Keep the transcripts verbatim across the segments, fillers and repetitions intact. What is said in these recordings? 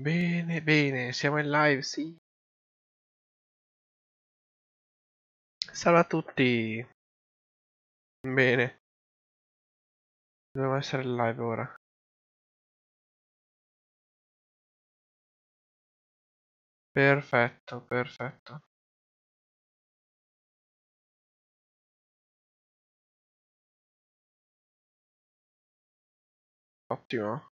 Bene, bene, siamo in live, sì. Salve a tutti. Bene. Dobbiamo essere in live ora. Perfetto, perfetto. Ottimo.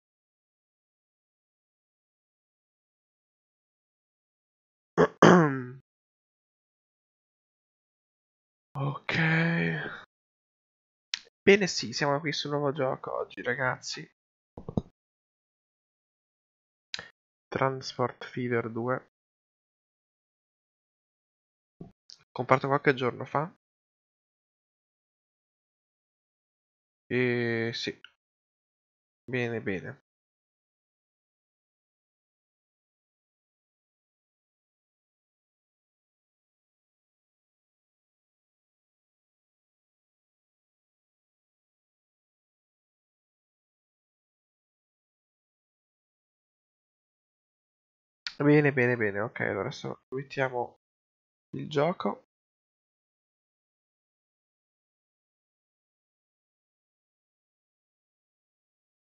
Ok. Bene, sì, siamo qui sul nuovo gioco oggi, ragazzi. Transport Fever due. Comparto qualche giorno fa. E sì. Bene, bene. Bene, bene, bene. Ok, allora adesso mettiamo il gioco.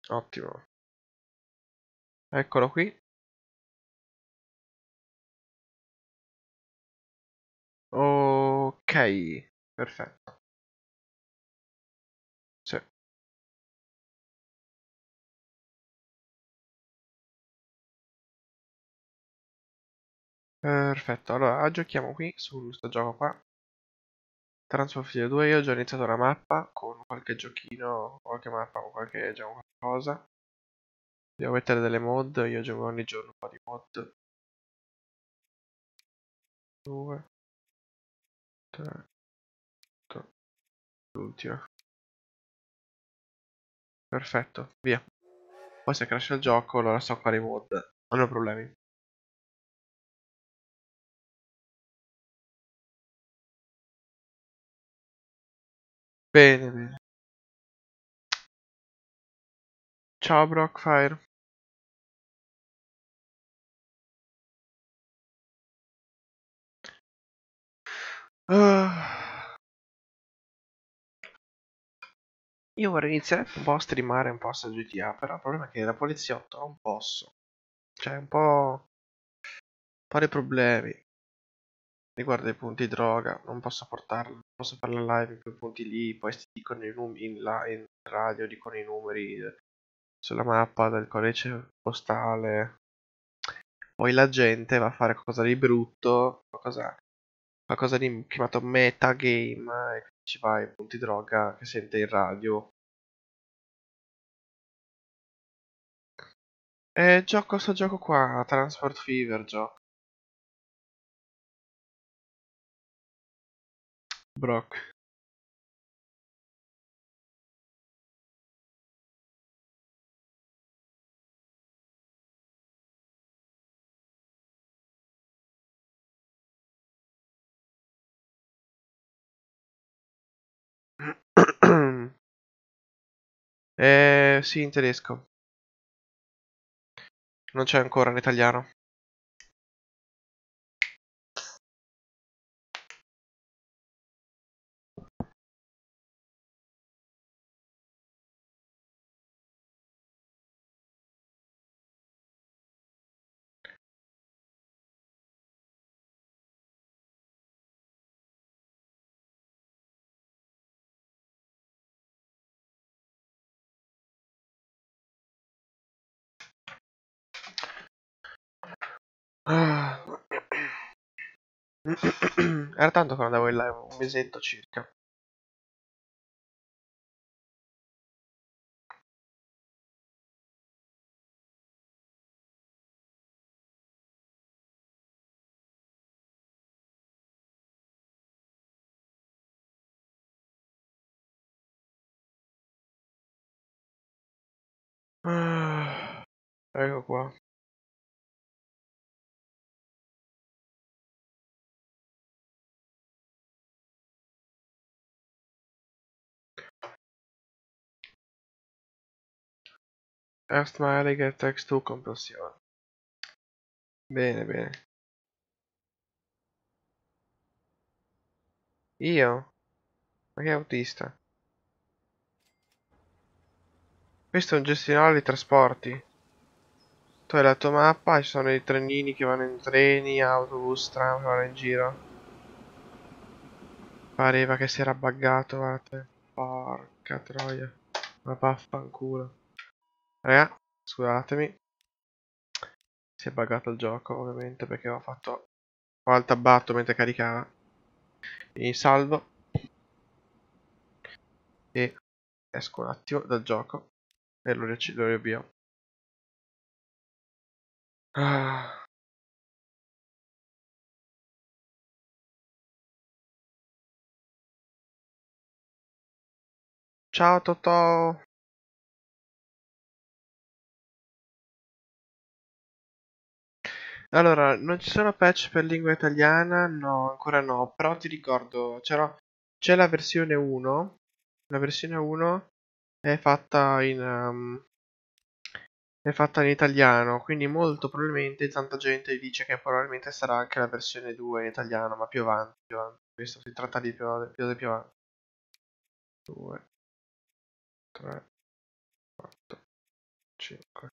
Ottimo. Eccolo qui. Ok, perfetto. Sì. Perfetto, allora giochiamo qui su questo gioco qua. Transport Fever due, io ho già iniziato la mappa con qualche giochino, qualche mappa o qualche diciamo, qualcosa. Devo mettere delle mod, io gioco ogni giorno un po' di mod. due, tre, otto, l'ultima. Perfetto, via. Poi se crasha il gioco allora so fare i mod, non ho problemi. Bene, bene. Ciao Brockfire. Uh. Io vorrei iniziare un po' a streamare un po' su G T A, però il problema è che da poliziotto non posso. Cioè un po'... un po' di problemi. Riguarda i punti droga, non posso portarla, non posso fare la live in quei punti lì, poi ti dicono i numeri in, in radio, dicono i numeri sulla mappa del codice postale, poi la gente va a fare qualcosa di brutto, qualcosa, qualcosa di chiamato metagame, e ci va ai punti droga che sente in radio. E gioco sto gioco qua, Transport Fever gioco. Brock. Eh sì, in tedesco. Non c'è ancora in italiano. Era tanto che andavo in live, un mesetto circa. Ah, ecco qua. Erstmalige Text to Kompression. Bene, bene. Io? Ma che autista? Questo è un gestionale di trasporti. Tu hai la tua mappa, ci sono i trenini che vanno in treni, autobus, tram che vanno in giro. Pareva che si era buggato, guardate. Porca troia. Ma vaffanculo. Raga, scusatemi. Si è buggato il gioco, ovviamente, perché ho fatto al tabatto mentre caricava. Quindi salvo. E esco un attimo dal gioco. E lo riavvio. Ah. Ciao Totò. Allora, non ci sono patch per lingua italiana? No, ancora no, però ti ricordo, c'è la versione uno, la versione uno è fatta in, um, è fatta in italiano, quindi molto probabilmente tanta gente dice che probabilmente sarà anche la versione due in italiano, ma più avanti, più avanti. Questo si tratta di più, più, più avanti. due, tre, quattro, cinque.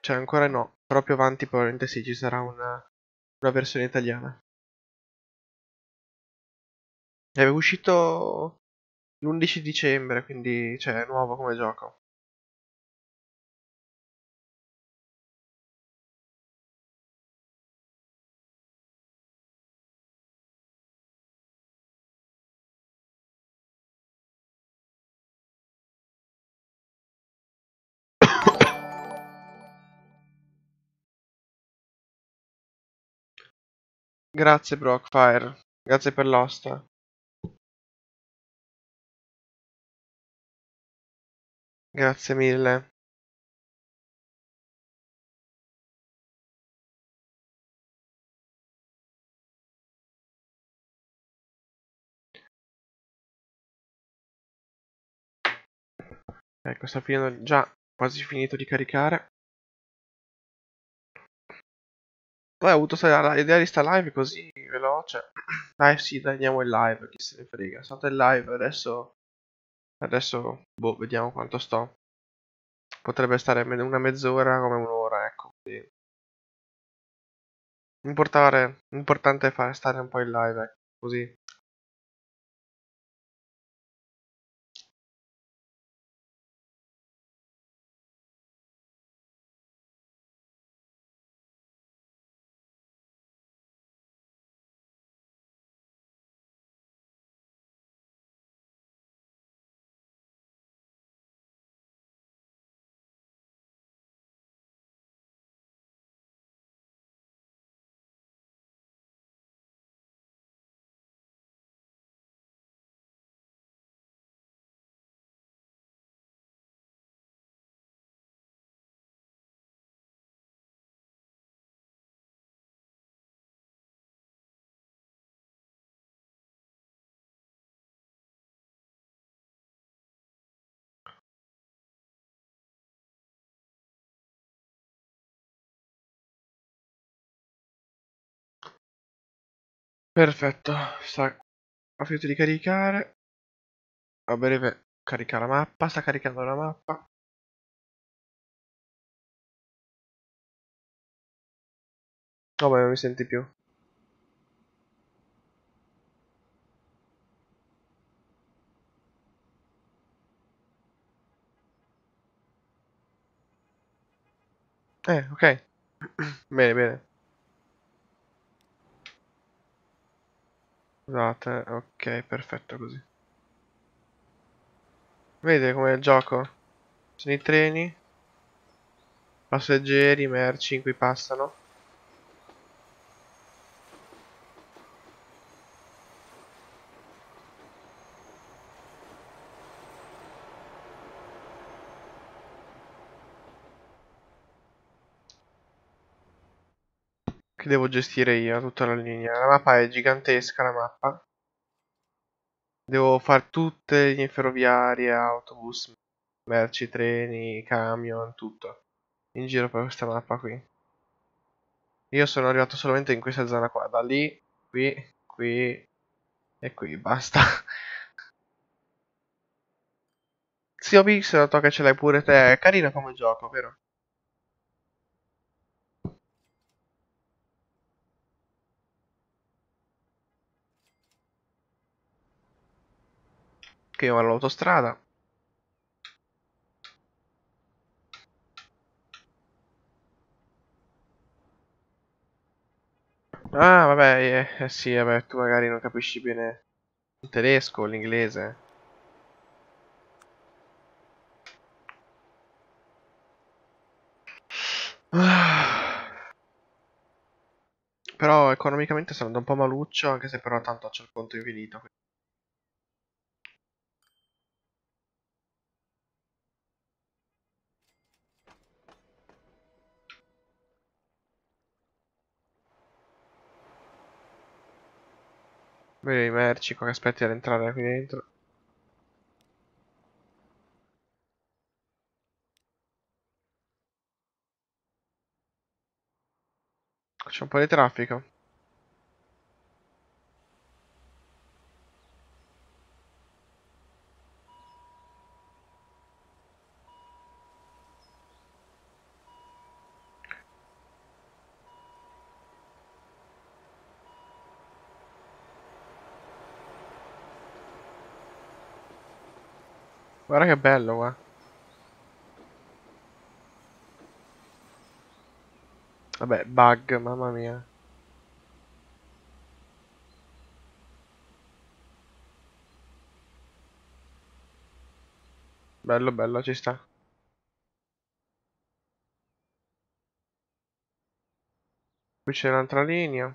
Cioè ancora no, però più avanti probabilmente sì, ci sarà una, una versione italiana. È uscito l'undici dicembre, quindi cioè, è nuovo come gioco. Grazie Brockfire, grazie per l'hosta. Grazie mille. Ecco, sta finendo, già quasi finito di caricare. Poi ho avuto l'idea di sta live così veloce. Ah sì, dai, andiamo in live, chi se ne frega. Sono in live, adesso... Adesso, boh, vediamo quanto sto. Potrebbe stare una mezz'ora come un'ora, ecco. Quindi... Importare, l'importante è fare, stare un po' in live, ecco, così. Perfetto, sta... ho finito di caricare. A breve carica la mappa, sta caricando la mappa. No, ma non mi senti più. Eh, ok. Bene, bene. Scusate, ok, perfetto così. Vedete come gioco? Sono i treni, passeggeri, merci in cui passano. Devo gestire io tutta la linea. La mappa è gigantesca, la mappa. Devo fare tutte le linee ferroviarie, autobus, merci, treni, camion, tutto. in giro per questa mappa qui. Io sono arrivato solamente in questa zona qua, da lì, qui, qui e qui, basta. Zio Bix, noto che ce l'hai pure te, è carino come gioco, vero? Che io vado all'autostrada. Ah, vabbè, eh, eh, sì, vabbè, tu magari non capisci bene il tedesco o l'inglese. Ah. Però economicamente sono andato un po' maluccio, anche se però tanto c'è il conto infinito. Quindi. Vedi i merci che aspetti ad entrare qui dentro. C'è un po' di traffico. Guarda che bello qua. Vabbè, bug, mamma mia. Bello, bello, ci sta. Qui c'è un'altra linea.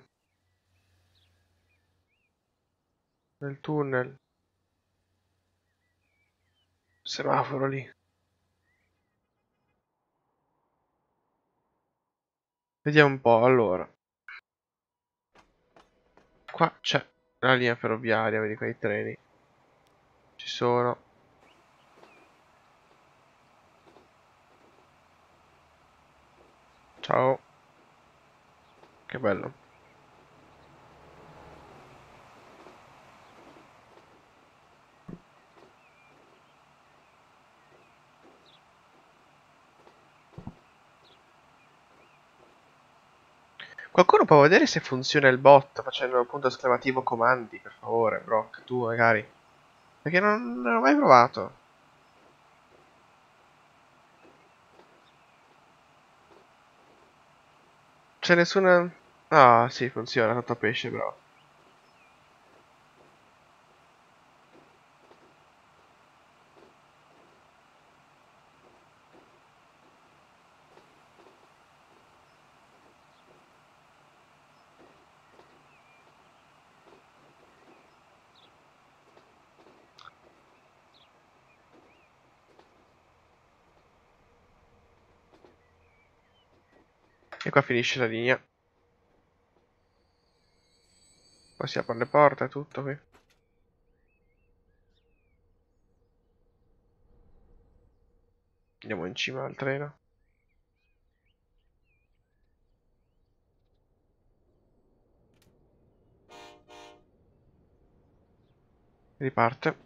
Nel tunnel. Semaforo lì. Vediamo un po', allora. Qua c'è la linea ferroviaria, vedi quei treni. Ci sono. Ciao. Che bello. Qualcuno può vedere se funziona il bot facendo il punto esclamativo comandi, per favore, Brock, tu magari. Perché non, non ho mai provato. C'è nessuna... Ah, sì, funziona, tanto pesce, però. E qua finisce la linea. Poi si aprono le porte, tutto qui. Andiamo in cima al treno. Riparte.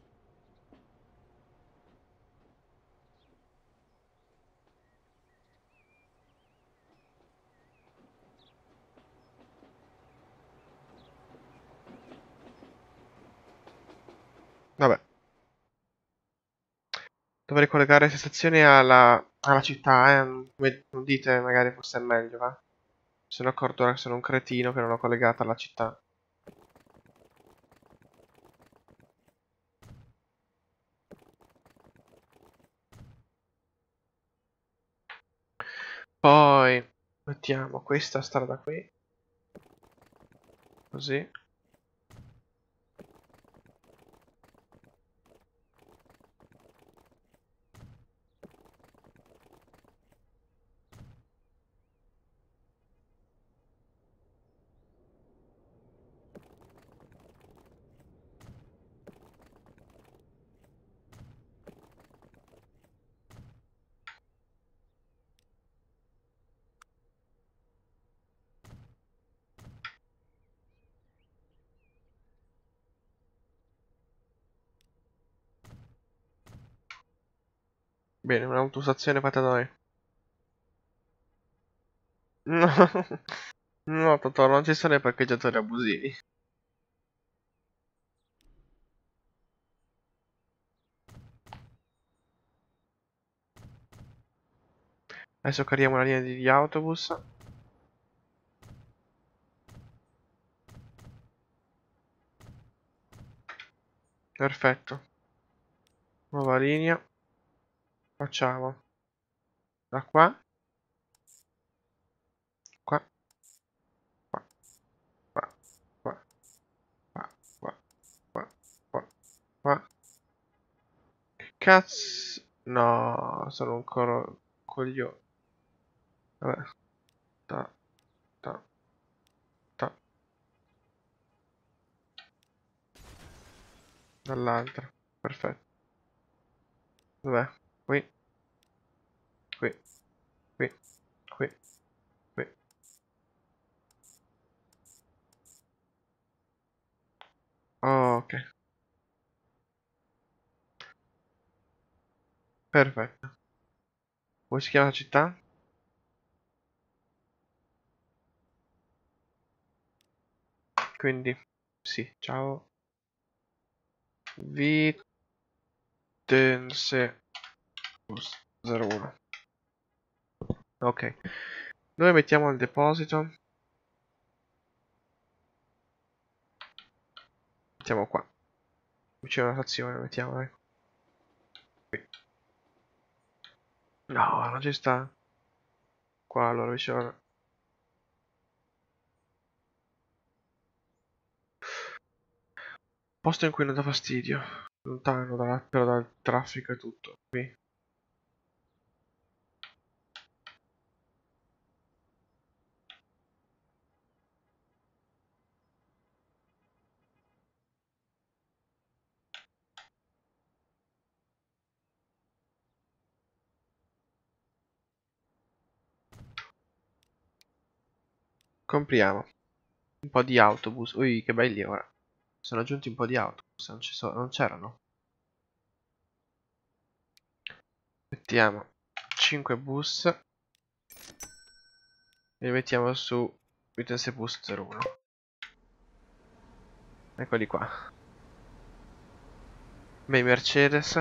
Vabbè. Dovrei collegare questa stazione alla, alla città, eh. Come dite, magari forse è meglio, va? Mi sono accorto ora che sono un cretino che non l'ho collegata alla città. Poi mettiamo questa strada qui. Così. Bene, un'autostazione fatta da noi. No, no, Totoro, non ci sono i parcheggiatori abusivi. Adesso cariamo la linea di autobus. Perfetto. Nuova linea. Facciamo da qua. Qua. Qua. Qua. Qua. Qua. Qua. Qua. Qua. Qua. Che cazzo? No, sono un coro... coglione. Vabbè, ta, ta, ta. Dall'altra, perfetto. Vabbè, qui, qui, qui, qui, qui. Ok. Perfetto. Come si chiama la città? Quindi, sì, ciao. Vitense zero uno. Ok. Noi mettiamo il deposito. Mettiamo qua. C'è una stazione, mettiamo, ecco. Qui. No, non ci sta. Qua, allora, vicino. Posto in cui non dà fastidio, lontano da, però dal traffico e tutto. Qui. Compriamo un po' di autobus. Ui, che belli ora. Sono aggiunti un po' di autobus, non ci so, non c'erano. Mettiamo cinque bus e li mettiamo su Vitense Bus zero uno. Eccoli qua. Bei Mercedes.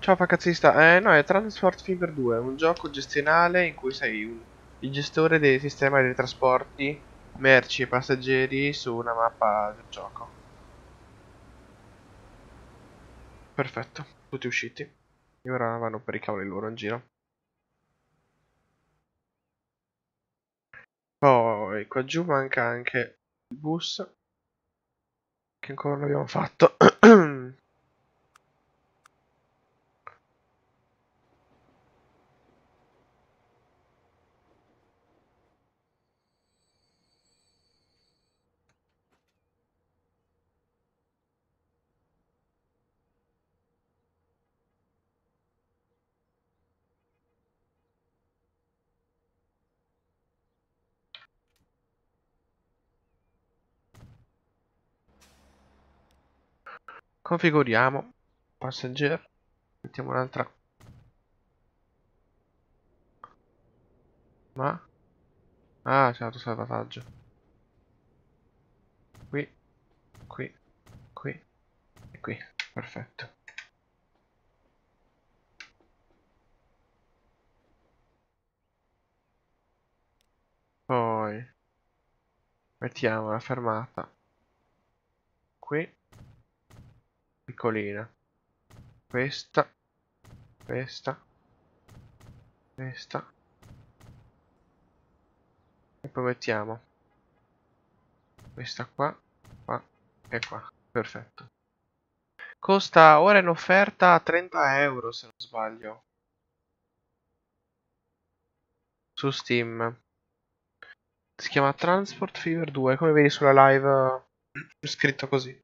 Ciao pacazzista, eh no, è Transport Fever due, un gioco gestionale in cui sei un, il gestore del sistema dei trasporti, merci e passeggeri su una mappa del gioco. Perfetto, tutti usciti. E ora vanno per i cavoli loro in giro. Poi qua giù manca anche il bus, che ancora non abbiamo fatto. Configuriamo passenger, mettiamo un'altra, ma ah, c'è l'autosalvataggio qui, qui, qui e qui, perfetto. Poi mettiamo la fermata qui, piccolina, questa, questa, questa, e poi mettiamo questa qua, qua e qua, perfetto. Costa ora in offerta a trenta euro se non sbaglio su Steam. Si chiama Transport Fever due, come vedi sulla live è scritto così.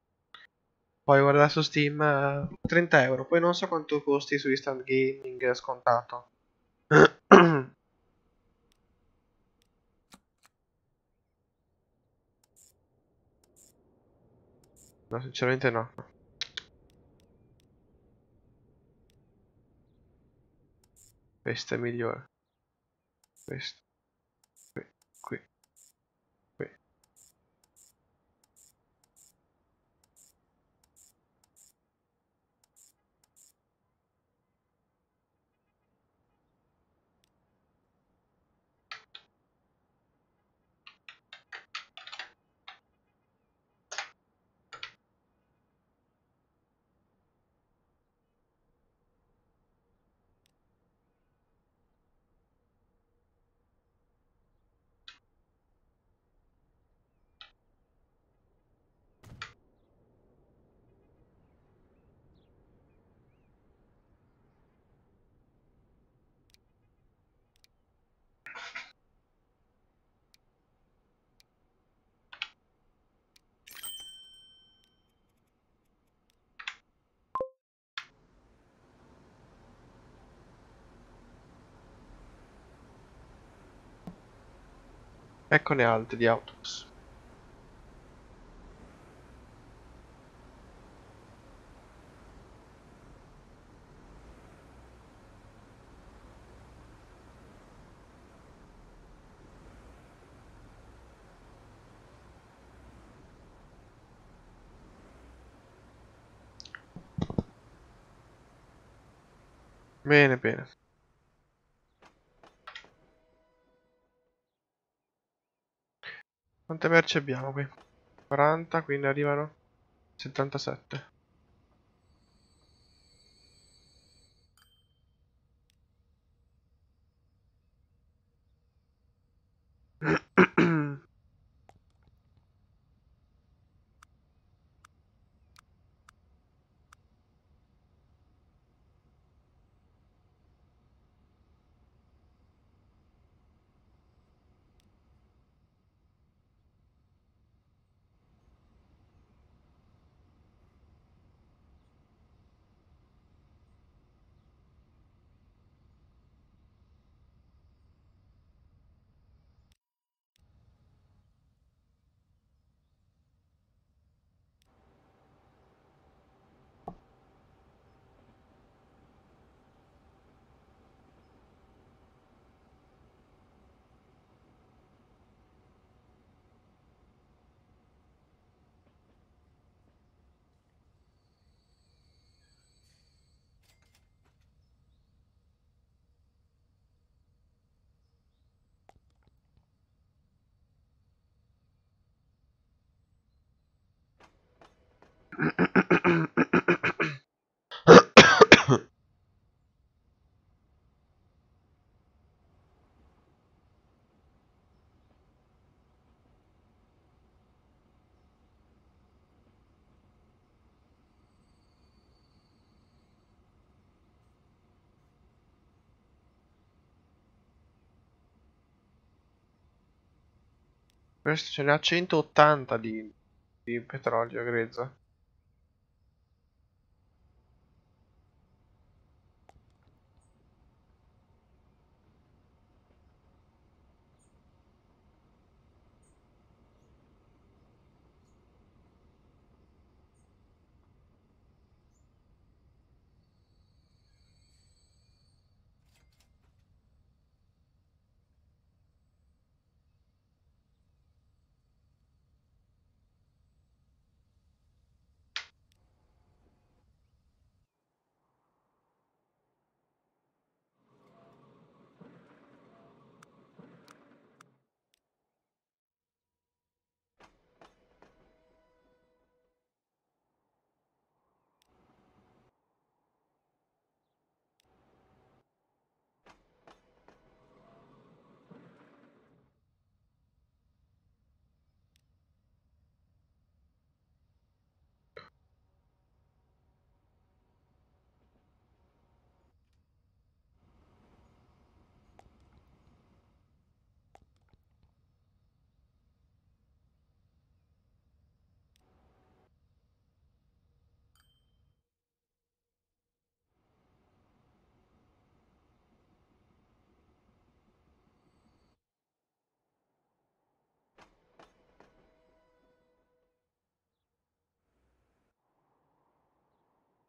Poi guarda su Steam, uh, trenta euro, poi non so quanto costi su Instant Gaming scontato. No, sinceramente no. Questa è migliore. Questa. Qui. Qui. Qui. Eccone altre di autobus. Bene, bene. Quante merci abbiamo qui? quaranta, quindi arrivano settantasette. Questo ce ne ha centottanta di, di petrolio grezzo.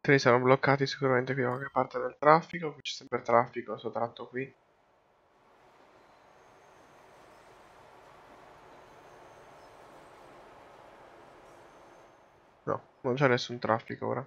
Altri saranno bloccati sicuramente qui da qualche parte del traffico. Qui c'è sempre traffico, questo tratto qui. No, non c'è nessun traffico ora.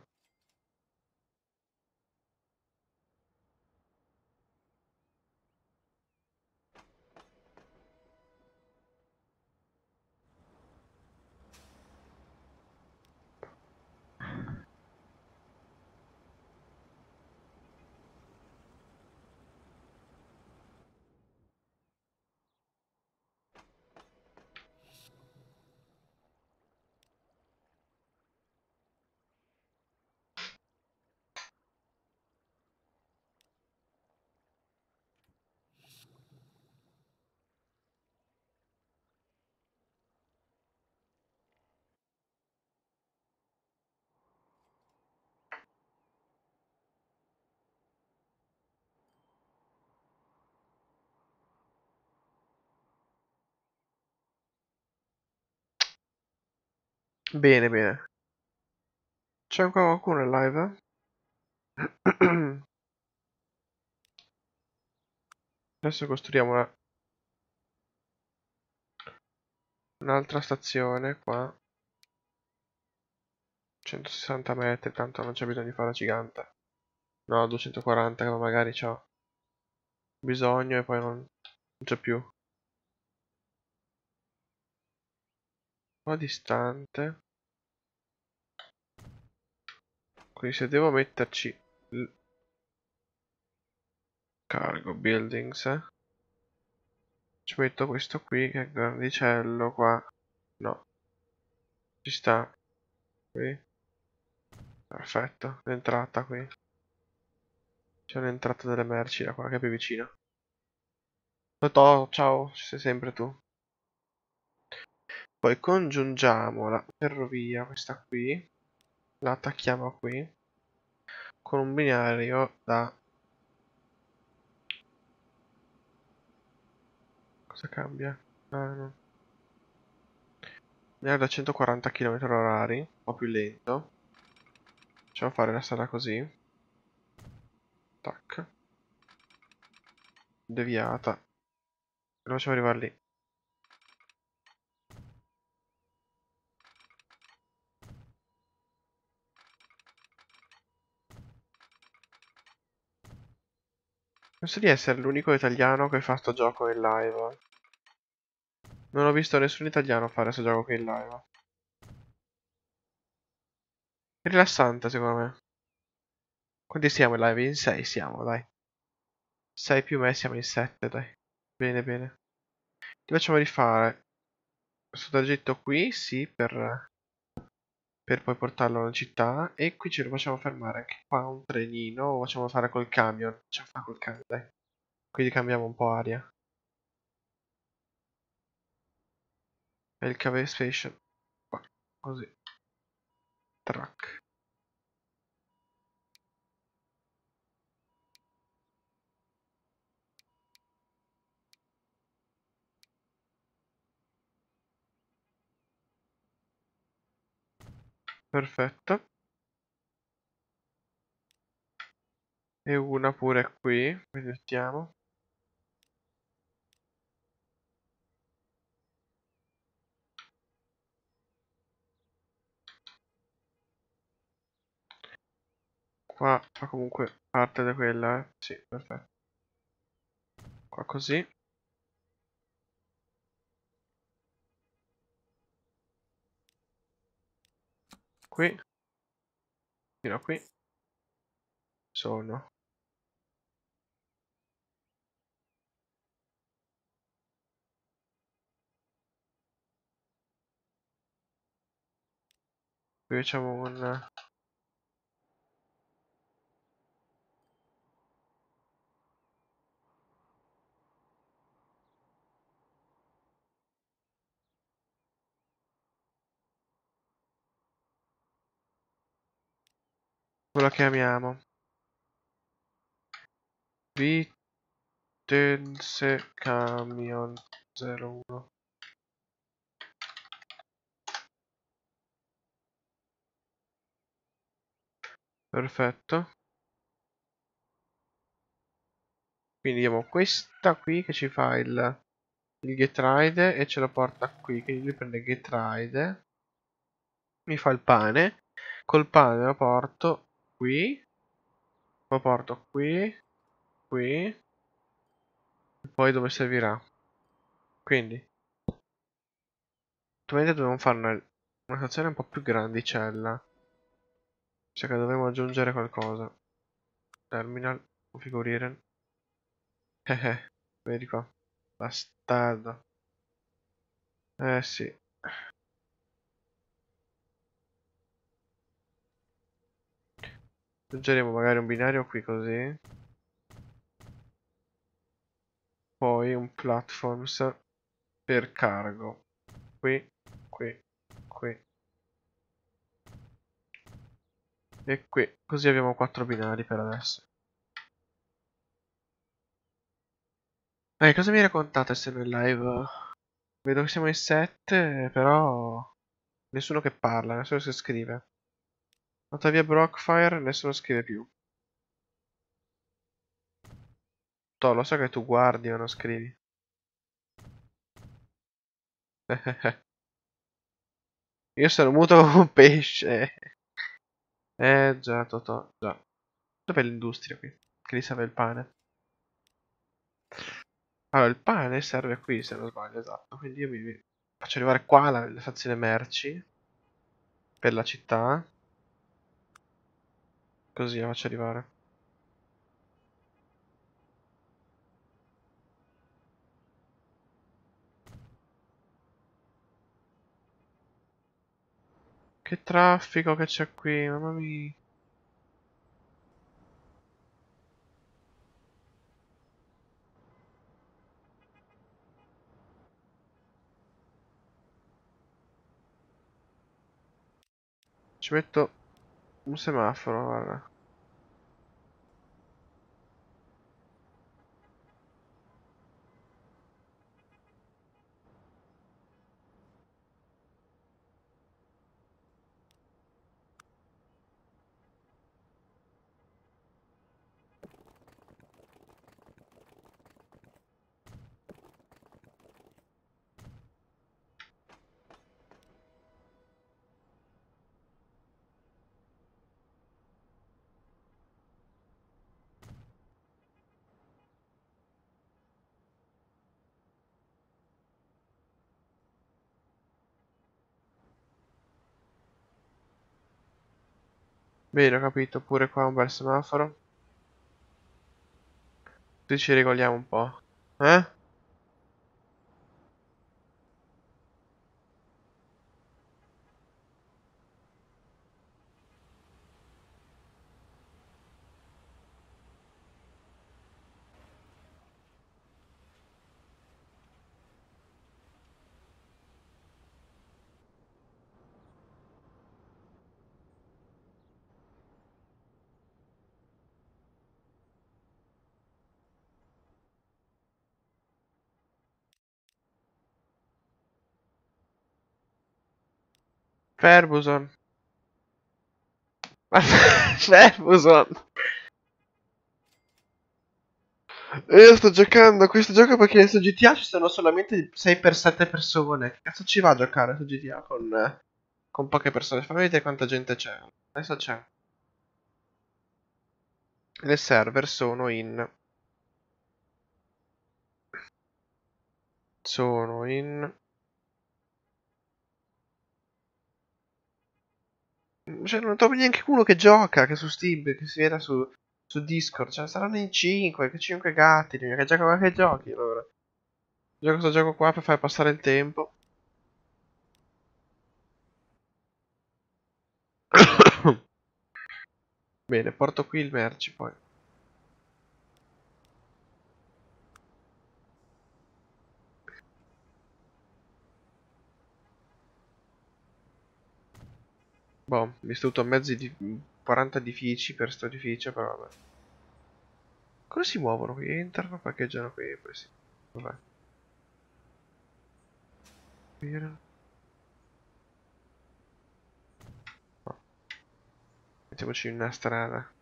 Bene, bene. C'è ancora qualcuno in live? Eh? Adesso costruiamo una... un'altra stazione qua. centosessanta metri, tanto non c'è bisogno di fare la gigante. No, duecentoquaranta, che magari c'ho bisogno e poi non, non c'è più. Un po' distante, quindi se devo metterci cargo buildings, eh, ci metto questo qui che è grandicello qua, no, ci sta qui, perfetto, l'entrata qui, c'è un'entrata delle merci da qua che è più vicina. Totò, ciao, ci sei sempre tu. Poi congiungiamo la ferrovia, questa qui, la attacchiamo qui, con un binario da... Cosa cambia? Ah, no. Binario da centoquaranta chilometri orari, un po' più lento. Facciamo fare la strada così. Tac. Deviata. Lo facciamo arrivare lì. Penso di essere l'unico italiano che fa sto gioco in live. Non ho visto nessun italiano fare sto gioco qui in live. È rilassante secondo me. Quanti siamo in live? In sei siamo, dai. sei più me siamo in sette, dai. Bene, bene. Ti facciamo rifare questo tragitto qui, sì, per... per poi portarlo alla città, e qui ce lo facciamo fermare anche qua un trenino, o facciamo fare col camion, facciamo fare col camion, dai. Quindi cambiamo un po' aria. E il cave station, qua, così. Track. Perfetto. E una pure qui, mettiamo. Qua fa comunque parte da quella, eh? Sì, perfetto. Qua così. Qui fino a qui sono qui facciamo un la chiamiamo Vitense Camion zero uno. Perfetto. Quindi abbiamo questa qui che ci fa il, il getride e ce la porta qui. Quindi lui prende il getride, mi fa il pane. Col pane lo porto qui, lo porto qui, qui, e poi dove servirà. Quindi attualmente dobbiamo fare una, una stazione un po' più grandicella, cioè che dovremmo aggiungere qualcosa. Terminal, configurare. Eh eh, vedi qua, bastardo. Eh sì. Aggiungeremo magari un binario qui così. Poi un platforms per cargo. Qui, qui, qui. E qui. Così abbiamo quattro binari per adesso. Eh, cosa mi raccontate essendo in live? Vedo che siamo in sette, però nessuno che parla, nessuno che scrive. Tuttavia Brockfire, nessuno scrive più. Toh, lo so che tu guardi ma non scrivi. Io sono muto come un pesce. Eh già, Totò, già. Dov'è l'industria qui? Che lì serve il pane. Allora, il pane serve qui, se non sbaglio, esatto. Quindi io mi faccio arrivare qua la, la stazione merci per la città. Così la faccio arrivare. Che traffico che c'è qui, mamma mia. Ci metto un semaforo, guarda. Bene, ho capito, pure qua un bel semaforo. Così ci regoliamo un po'. Eh? Ferguson. Ferguson. Io sto giocando a questo gioco perché su G T A ci sono solamente sei per sette persone. Che cazzo ci va a giocare su G T A con, con poche persone? Fammi vedere quanta gente c'è. Adesso c'è. Le server sono in... Sono in... Cioè, non trovo neanche uno che gioca, che su Steam, che si veda su, su Discord. Cioè, saranno in cinque, che cinque gatti, che gioca che giochi, allora. Gioco questo gioco qua per far passare il tempo. Bene, porto qui il merci poi. Boh, mi sto tutto a mezzo di quaranta edifici per sto edificio, però vabbè. Come si muovono qui? Entrano, parcheggiano qui, poi sì. Vabbè. Mira. Oh. mettiamoci in una strada.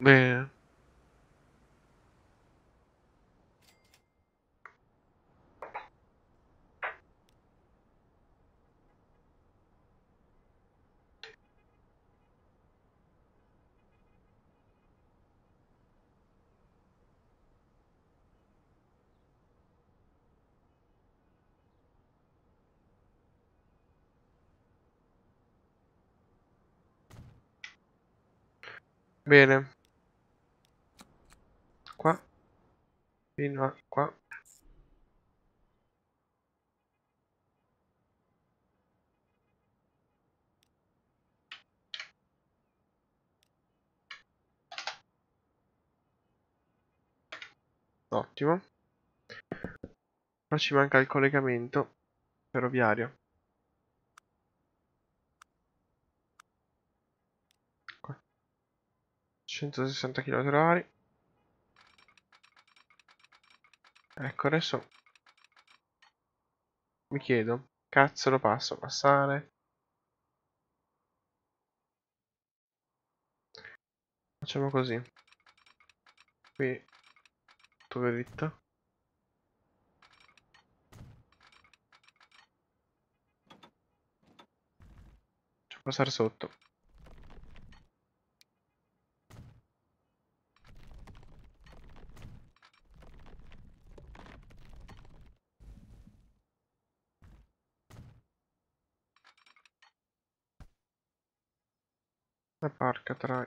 Bene. Bene. Qua. Fino a qua. Ottimo. Qua ci manca il collegamento ferroviario. centosessanta chilometri orari. Ecco, adesso mi chiedo, cazzo lo passo a passare? Facciamo così. Qui tutto dritto. Faccio passare sotto. Porca tra...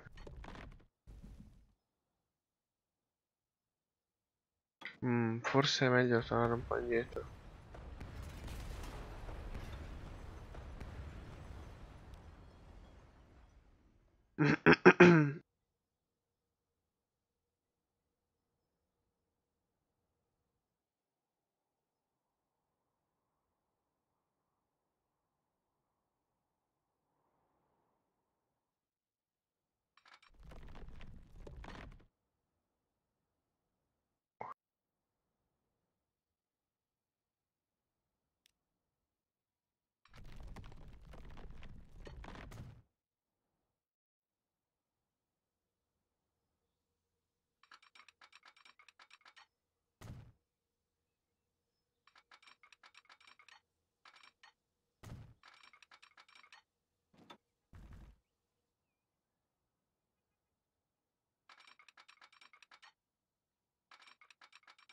Mm, forse è meglio tornare un po' indietro.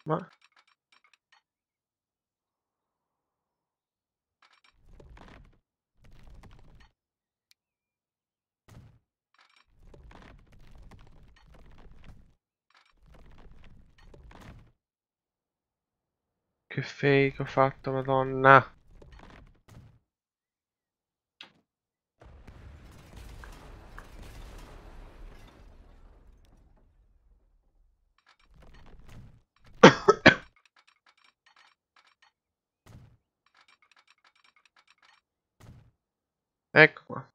Ma che fake ho fatto, Madonna. Ecco qua.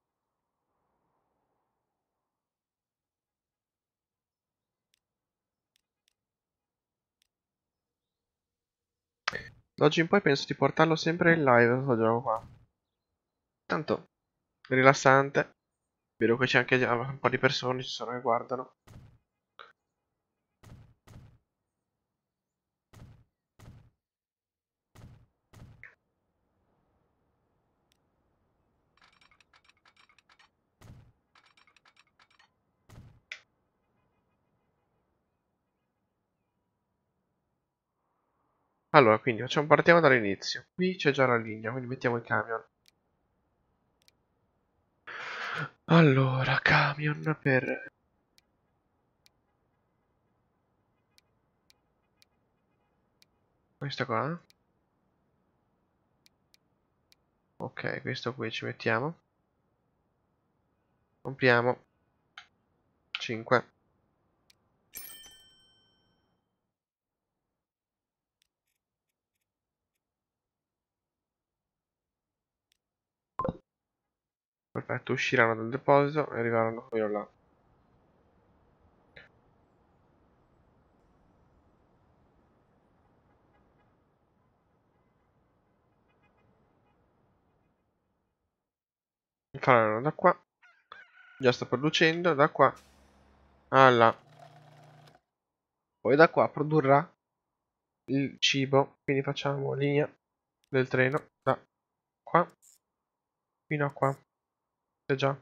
D'oggi in poi penso di portarlo sempre in live questo gioco qua. Tanto rilassante. Vedo che c'è anche già un po' di persone, ci sono che guardano. Allora, quindi facciamo, partiamo dall'inizio. Qui c'è già la linea, quindi mettiamo il camion. Allora, camion per... questa qua. Ok, questo qui ci mettiamo. Compriamo cinque. Perfetto, usciranno dal deposito e arriveranno qui o là. Farlo da qua. Già sto producendo, da qua alla. Poi da qua produrrà il cibo. Quindi facciamo linea del treno da qua fino a qua. C'è già.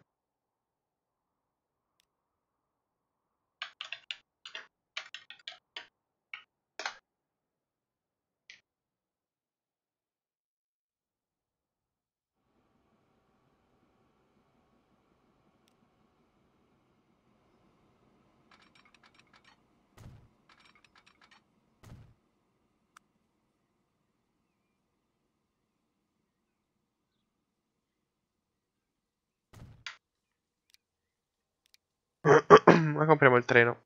Ma compriamo il treno.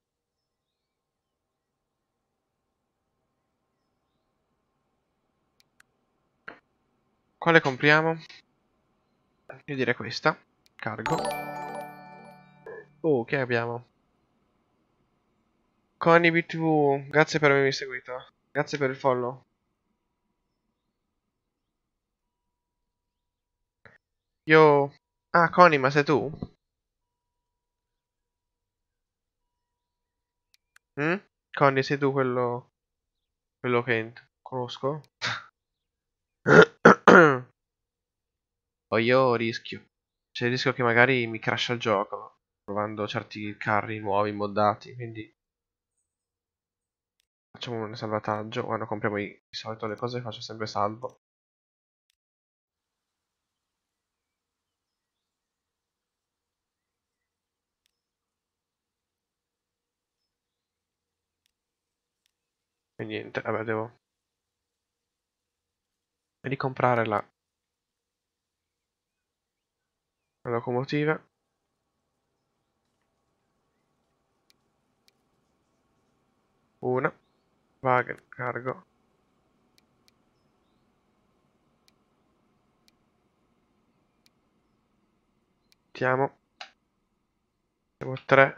Quale compriamo? Io direi questa. Cargo. Oh, che abbiamo? ConnieBTV, grazie per avermi seguito. Grazie per il follow. Io... Ah, Connie, ma sei tu? Mm? Connie, sei tu quello quello che conosco? O io rischio. C'è il rischio che magari mi crasha il gioco provando certi carri nuovi moddati, quindi facciamo un salvataggio. Quando compriamo i, di solito le cose faccio sempre salvo. E niente, vabbè, devo ricomprare la, la locomotiva. Una wagon cargo. Mettiamo tre,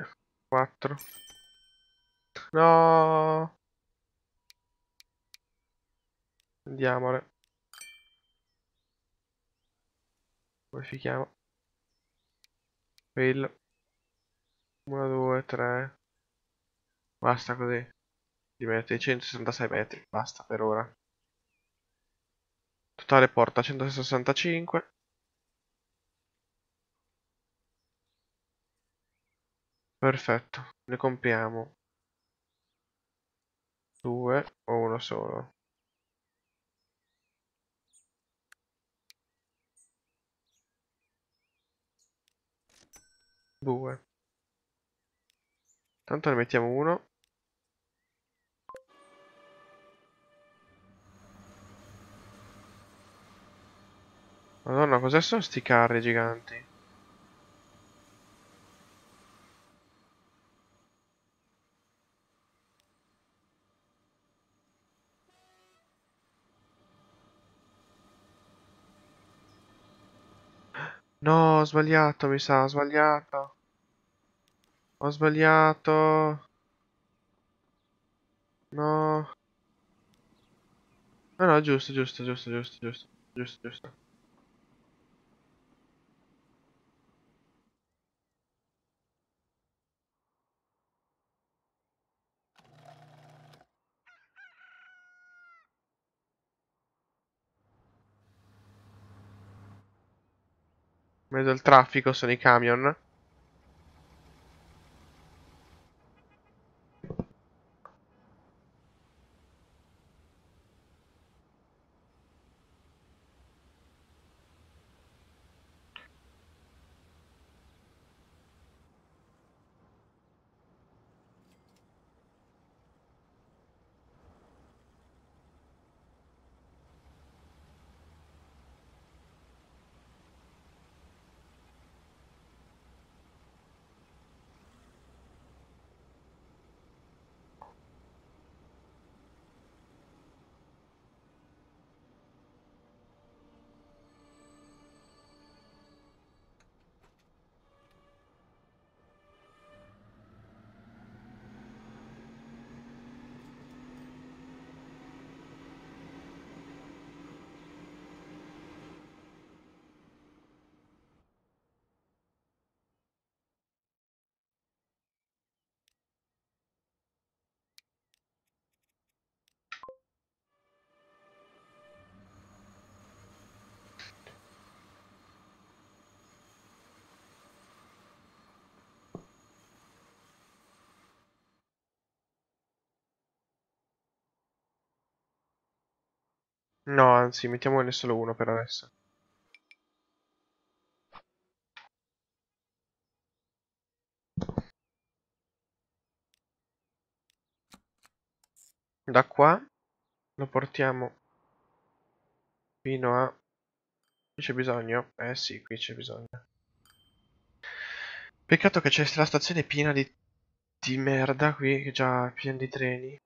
quattro. No. Andiamole. Come si chiama? Fail. uno, due, tre. Basta così. Di metri, centosessantasei metri. Basta per ora. Totale porta centosessantacinque. Perfetto. Ne compriamo due o uno solo. due. Tanto ne mettiamo uno. Madonna, cos'è sono sti carri giganti? No, ho sbagliato, mi sa, ho sbagliato. Ho sbagliato. No. No, no, giusto, giusto, giusto, giusto, giusto, giusto, giusto. Mezzo al traffico sono i camion. No, anzi, mettiamone solo uno per adesso. Da qua lo portiamo fino a... qui c'è bisogno? Eh sì, qui c'è bisogno. Peccato che c'è la stazione piena di... di merda qui, già piena di treni.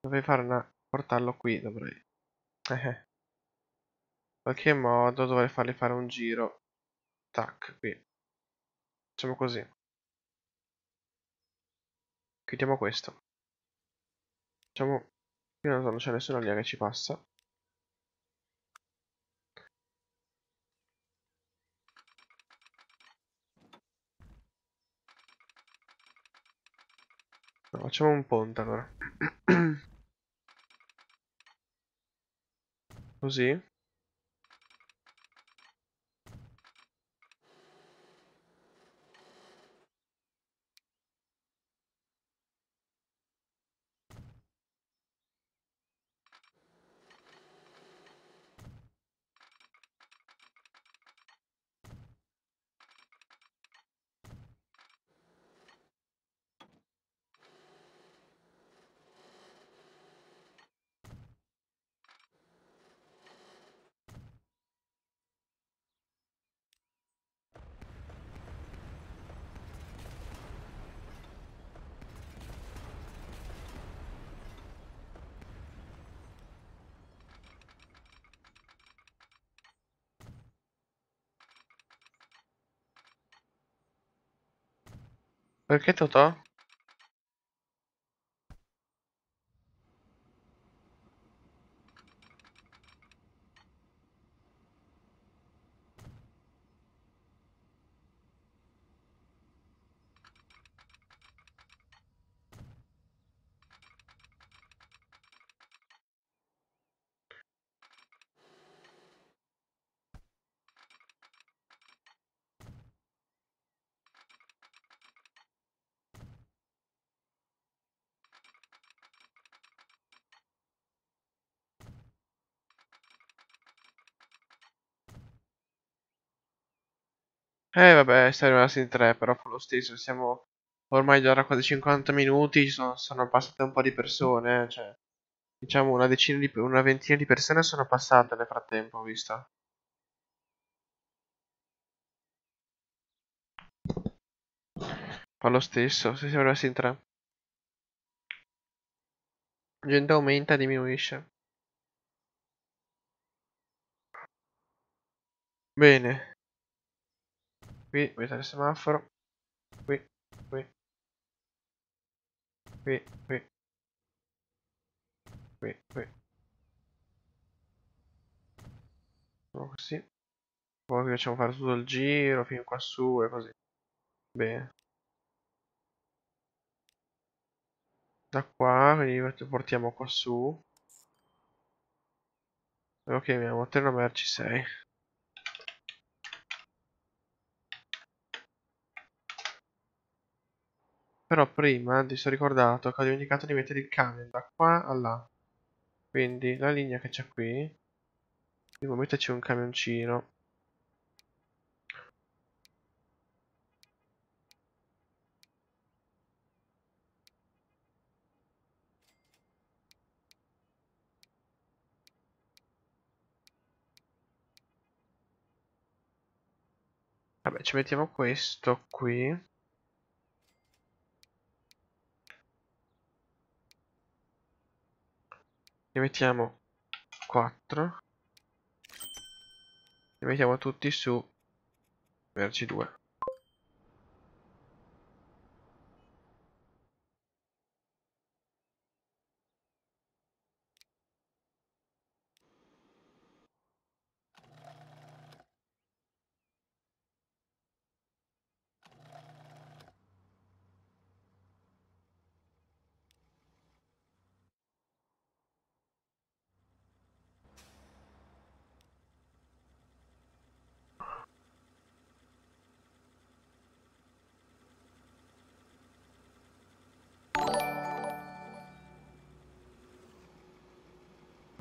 Dovrei fare una... portarlo qui, dovrei. Eh. In qualche modo dovrei fargli fare un giro. Tac, qui. Facciamo così. Chiudiamo questo. Facciamo... qui non c'è nessuna linea che ci passa. No, facciamo un ponte allora. Così. Perché Totò? Eh vabbè, siamo rimasti in tre, però lo stesso, siamo ormai da quasi cinquanta minuti, ci sono, sono passate un po' di persone, cioè diciamo una decina di, una ventina di persone sono passate nel frattempo, ho visto. Fa lo stesso, se siamo rimasti in tre. La gente aumenta e diminuisce. Bene. Qui, mettere il semaforo. Qui, qui. Qui, qui. Qui, qui. Facciamo così. Poi facciamo fare tutto il giro, fin qua su e così. Bene. Da qua, quindi portiamo qua su. Lo chiamiamo treno merci sei. Però prima ti sono ricordato che ho dimenticato di mettere il camion da qua a là. Quindi la linea che c'è qui. Devo metterci un camioncino. Vabbè, ci mettiamo questo qui. Ne mettiamo quattro. Ne mettiamo tutti su merci due.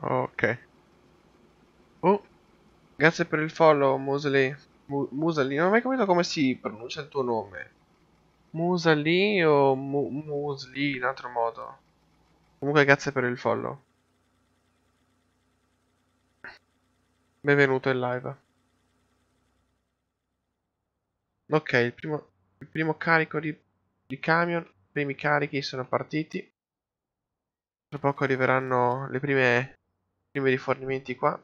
Ok. Grazie per il follow, Musali. Musali, non ho mai capito come si pronuncia il tuo nome. Musali o mu Musli in altro modo. Comunque grazie per il follow. Benvenuto in live. Ok, il primo, il primo carico di, di camion. I primi carichi sono partiti. Tra poco arriveranno le prime, i primi rifornimenti qua.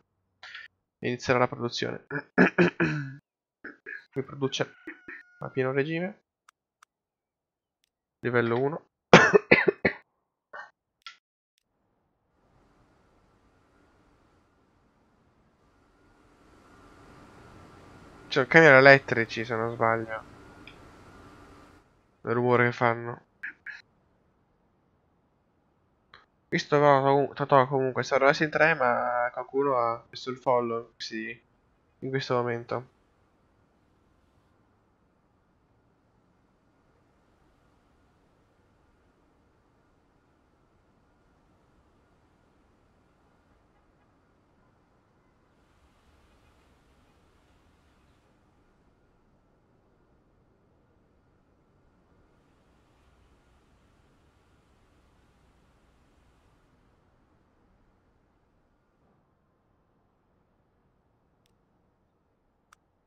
E inizierà la produzione. Qui produce a pieno regime. Livello uno. Cioè, camion elettrici, se non sbaglio. Il rumore che fanno. Questo no, Totò comunque sarò S tre, ma qualcuno ha messo il follow, sì, in questo momento.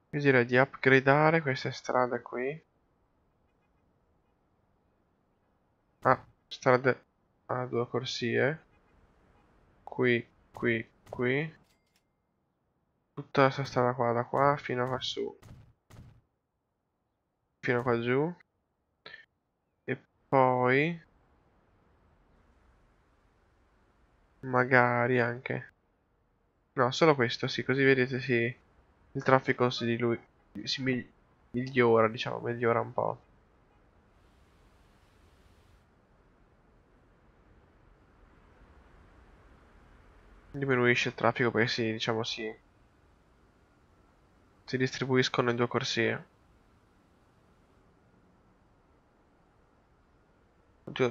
Quindi direi di upgradeare questa strada qui. Ah, strada a due corsie. Qui, qui, qui. Tutta questa strada qua, da qua fino a qua su. Fino a qua giù. E poi... magari anche... no, solo questo, sì, così vedete, sì. Il traffico si, dilui si migli migliora, diciamo, migliora un po'. Diminuisce il traffico perché si, diciamo, si, si distribuiscono in due corsie.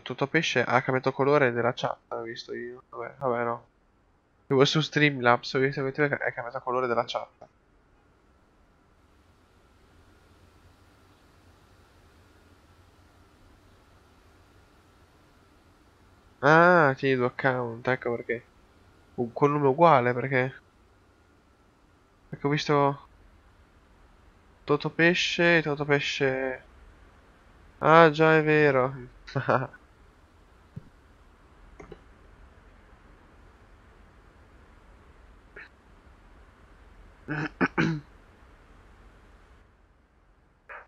Tutto pesce ha cambiato colore della chat, ho visto io. Vabbè, vabbè no. Io su Streamlabs ho visto che ha cambiato colore della chat. Ah, tieni due account, ecco perché. Uh, col nome uguale, perché. Perché ho visto. Totopesce e Totopesce. Ah, già è vero.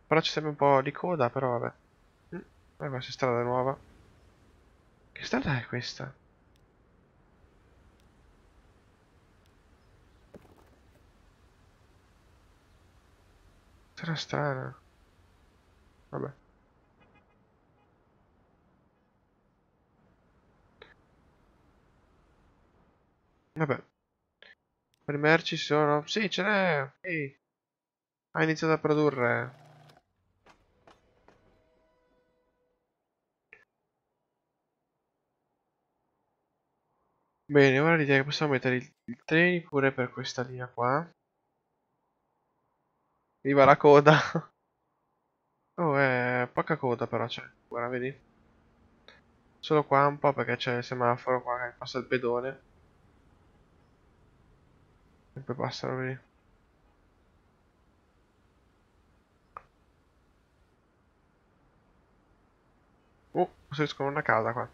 Però ci serve un po' di coda, però vabbè. Ma questa strada è nuova. Che strada è questa? Sarà strana. Vabbè. Vabbè. Per merci sono... sì, ce n'è! Sì. Ha iniziato a produrre. Bene, ora l'idea è che possiamo mettere il, il treni pure per questa linea qua. Viva la coda! Oh, è poca coda però c'è. Guarda, vedi? Solo qua un po' perché c'è il semaforo qua che passa il pedone. E poi passano, vedi? Oh, costruiscono una casa qua.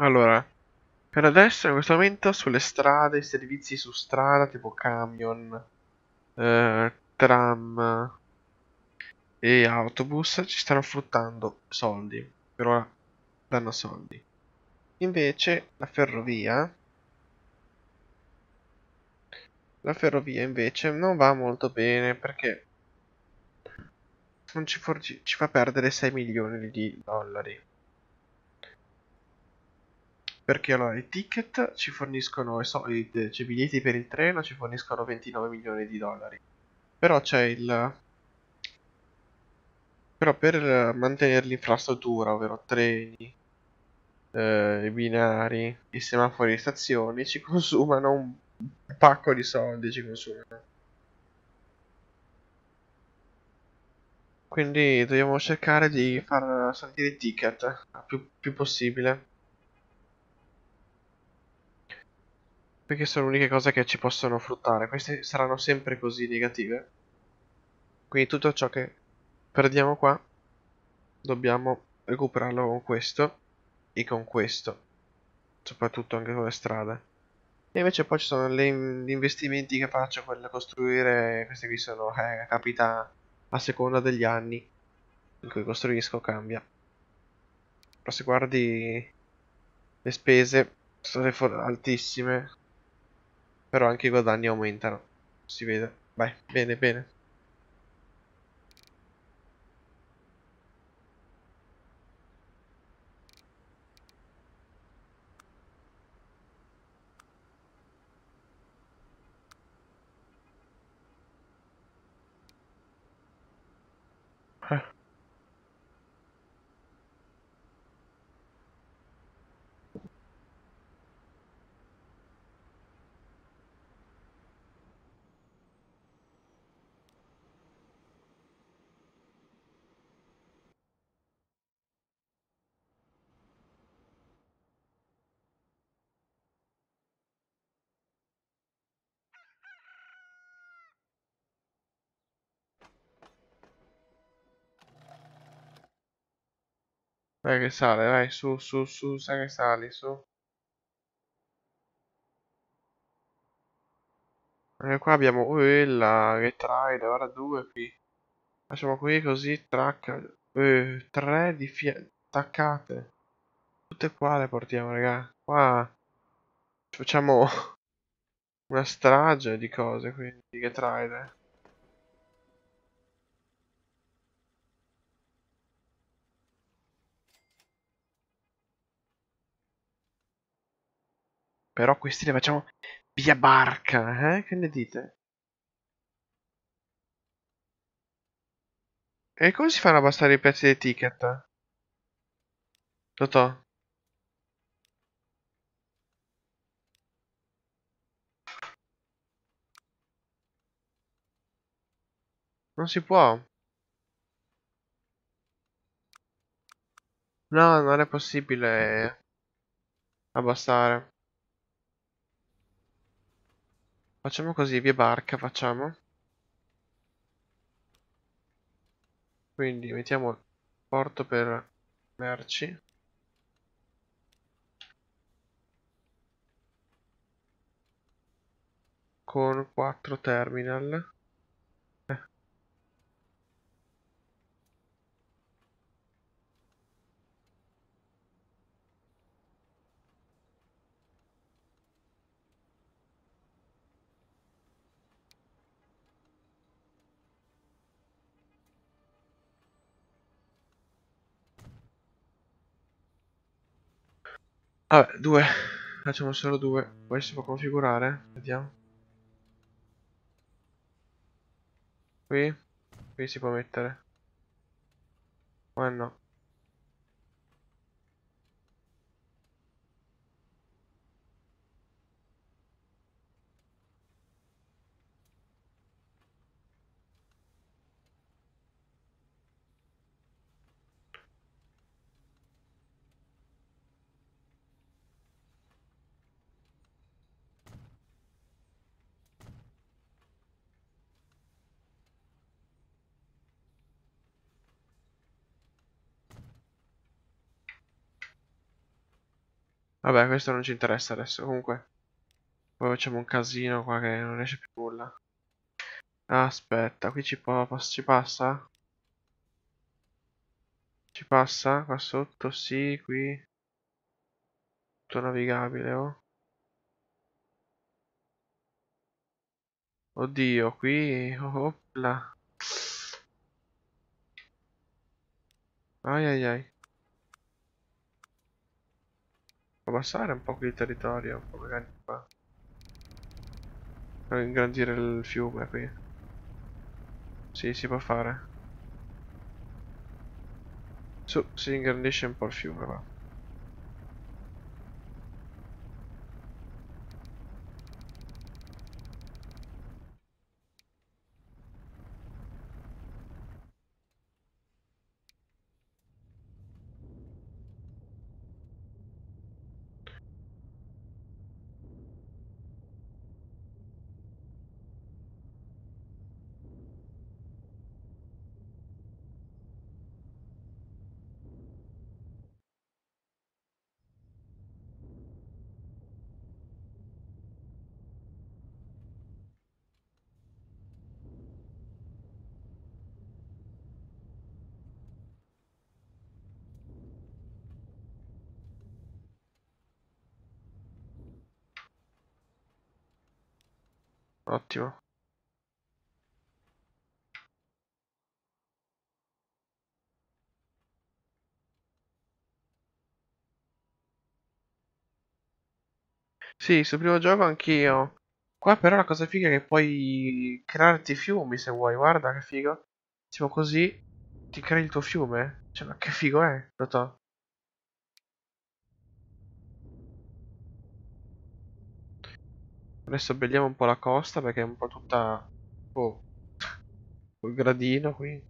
Allora, per adesso in questo momento sulle strade, servizi su strada tipo camion, eh, tram e autobus ci stanno fruttando soldi, per ora danno soldi. Invece la ferrovia La ferrovia invece non va molto bene perché non ci, ci fa perdere sei milioni di dollari. Perché allora i ticket ci forniscono, i cioè, biglietti per il treno ci forniscono ventinove milioni di dollari. Però c'è il... Però per mantenere l'infrastruttura, ovvero treni, eh, i binari, i semafori e le stazioni, ci consumano un pacco di soldi, ci consumano. Quindi dobbiamo cercare di far salire i ticket il più, più possibile. Perché sono le uniche cose che ci possono fruttare. Queste saranno sempre così negative. Quindi tutto ciò che perdiamo qua dobbiamo recuperarlo con questo e con questo. Soprattutto anche con le strade. E invece poi ci sono le, gli investimenti che faccio per costruire. Queste qui sono eh, capita a seconda degli anni in cui costruisco cambia. Però se guardi le spese sono altissime. Però anche i guadagni aumentano. Si vede. Vai, bene, bene. Eh. Vai che sale, vai, su, su, su, sai che sali, su. E qua abbiamo quella, che trail, ora due qui. Facciamo qui così, tracca, eh, tre di fianco, attaccate. Tutte qua le portiamo, raga. Qua facciamo una strage di cose, quindi, che trail. Però questi li facciamo via barca, eh? Che ne dite? E come si fanno a abbassare i prezzi dei ticket? Totò. Non si può. No, non è possibile abbassare. Facciamo così, via barca, facciamo. Quindi mettiamo il porto per merci. Con quattro terminal. Eh. Vabbè, due, facciamo solo due, poi si può configurare, vediamo. Qui, qui si può mettere. Ma no. Vabbè, questo non ci interessa adesso, comunque. Poi facciamo un casino qua che non esce più nulla. Aspetta, qui ci, ci passa? Ci passa? Qua sotto, sì, qui. Tutto navigabile, oh. Oddio, qui... Opla. Ai ai ai. Abbassare un po' qui il territorio, un po' magari qua. Per ingrandire il fiume qui. Sì, si può fare. Su, si ingrandisce un po' il fiume, va. Ottimo. Sì, sul primo gioco anch'io. Qua però la cosa figa è che puoi crearti fiumi se vuoi. Guarda che figo. Tipo così ti crei il tuo fiume. Cioè, ma che figo è, Totò? Adesso abbelliamo un po' la costa perché è un po' tutta... Oh, col gradino qui.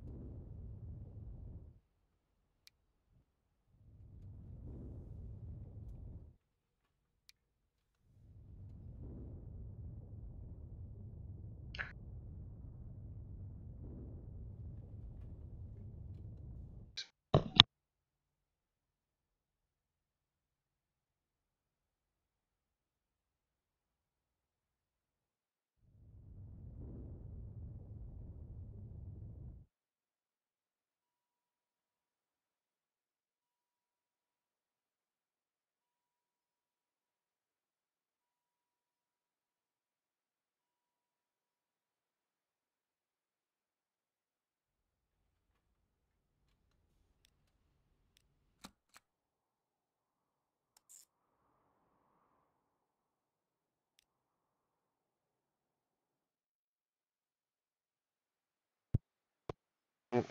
Ok,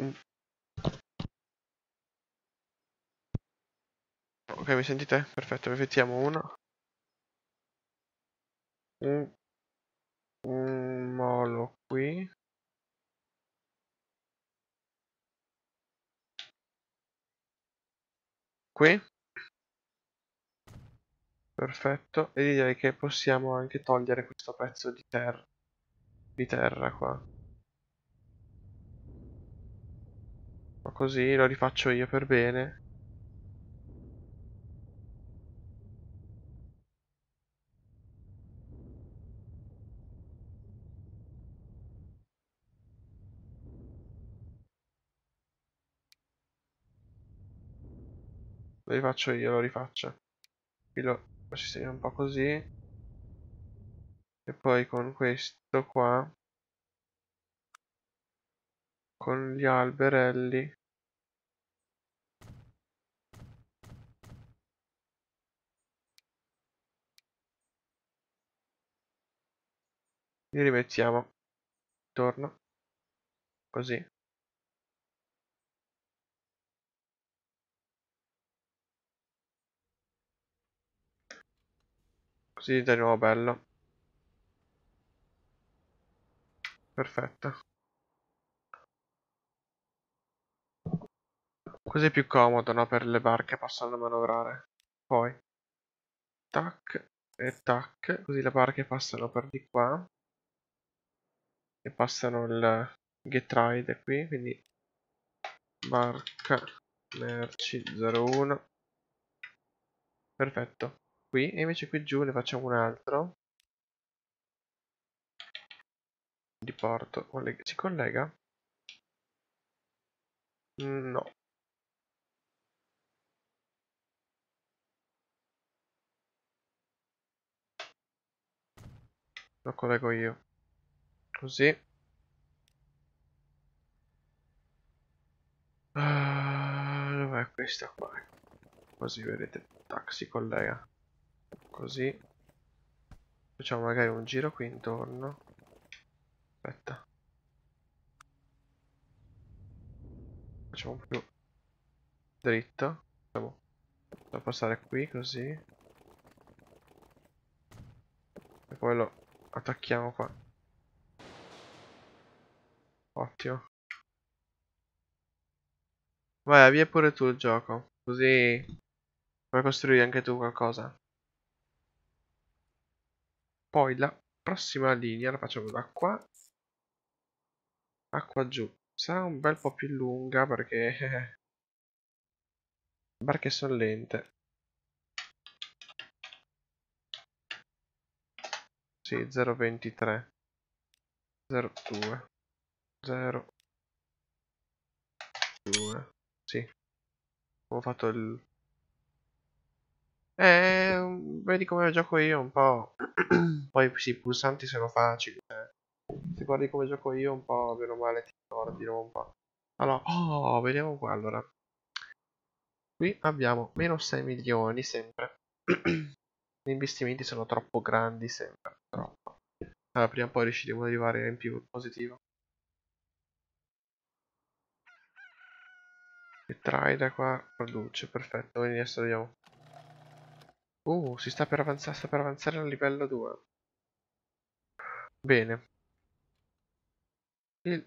mi sentite? Perfetto, effettiamo uno. Un, un molo qui. Qui. Perfetto. E direi che possiamo anche togliere questo pezzo di terra. Di terra qua. Così lo rifaccio io per bene. Lo rifaccio io, lo rifaccio. Qui lo sistemo un po' così. E poi con questo qua. Con gli alberelli. Li rimettiamo intorno così. Così di nuovo bello. Perfetto. Così è più comodo, no? Per le barche possono manovrare. Poi tac e tac, così le barche passano per di qua. E passano il get ride qui, quindi barca merci zero uno. Perfetto. Qui e invece qui giù ne facciamo un altro di porto. Si collega? No. Lo collego io. Così. Uh, dov'è questa qua? Così vedete, tac, si collega. Così. Facciamo magari un giro qui intorno. Aspetta. Facciamo un po' più dritto. Facciamo da passare qui, così. E poi lo attacchiamo qua. Ottimo. Vai, avvia pure tu il gioco. Così puoi costruire anche tu qualcosa. Poi la prossima linea la facciamo da qua a qua giù. Sarà un bel po' più lunga perché barche sono lente. Sì, zero ventitré, zero due, zero due. Sì, ho fatto il... Eh, vedi come gioco io un po'. Poi sì, i pulsanti sono facili. Eh. Se guardi come gioco io un po', meno male ti ricordi un po'. Allora, oh, vediamo qua allora. Qui abbiamo meno sei milioni sempre. Gli investimenti sono troppo grandi sempre, troppo. Allora, prima o poi riusciremo ad arrivare in più positivo. E Traida qua produce, perfetto, quindi adesso vediamo. Uh, si sta per avanzare, sta per avanzare al livello due. Bene. Il...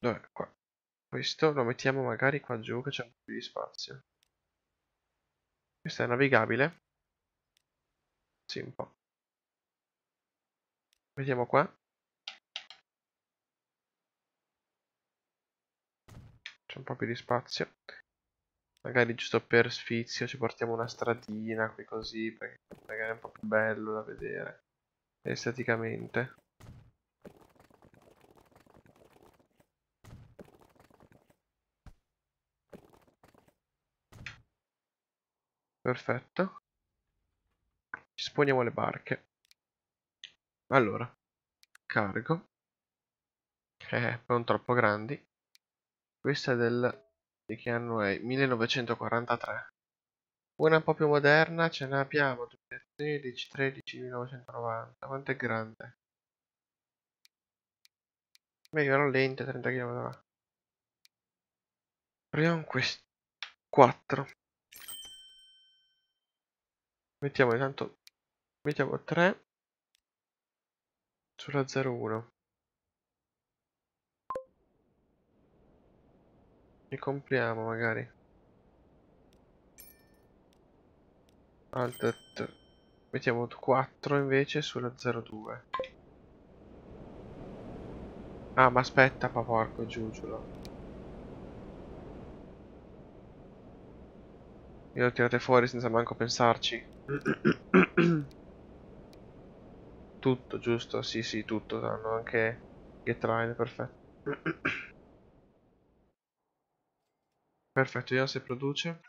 Dov'è? Qua. Questo lo mettiamo magari qua giù, che c'è un po' più di spazio. Questa è navigabile? Sì, un po'. Vediamo qua. C'è un po' più di spazio. Magari giusto per sfizio ci portiamo una stradina qui così, perché magari è un po' più bello da vedere esteticamente. Perfetto. Ci sponiamo le barche. Allora, cargo. Eh, non troppo grandi. Questa è del... Di che anno è? millenovecentoquarantatré. Una un po' più moderna ce ne abbiamo duemilatredici, tredici, millenovecentonovanta. Quanto è grande? Meglio, erano lente, trenta chilometri. Proviamo questo. quattro. Mettiamo intanto. Mettiamo tre. Sulla zero uno. Li compriamo magari. Alt T. Mettiamo quattro invece sulla zero due. Ah, ma aspetta, pa porco giugiolo. Io lo tirate fuori senza manco pensarci. Tutto giusto? Sì, sì, tutto. Hanno anche Getline, perfetto. Perfetto, vediamo se produce.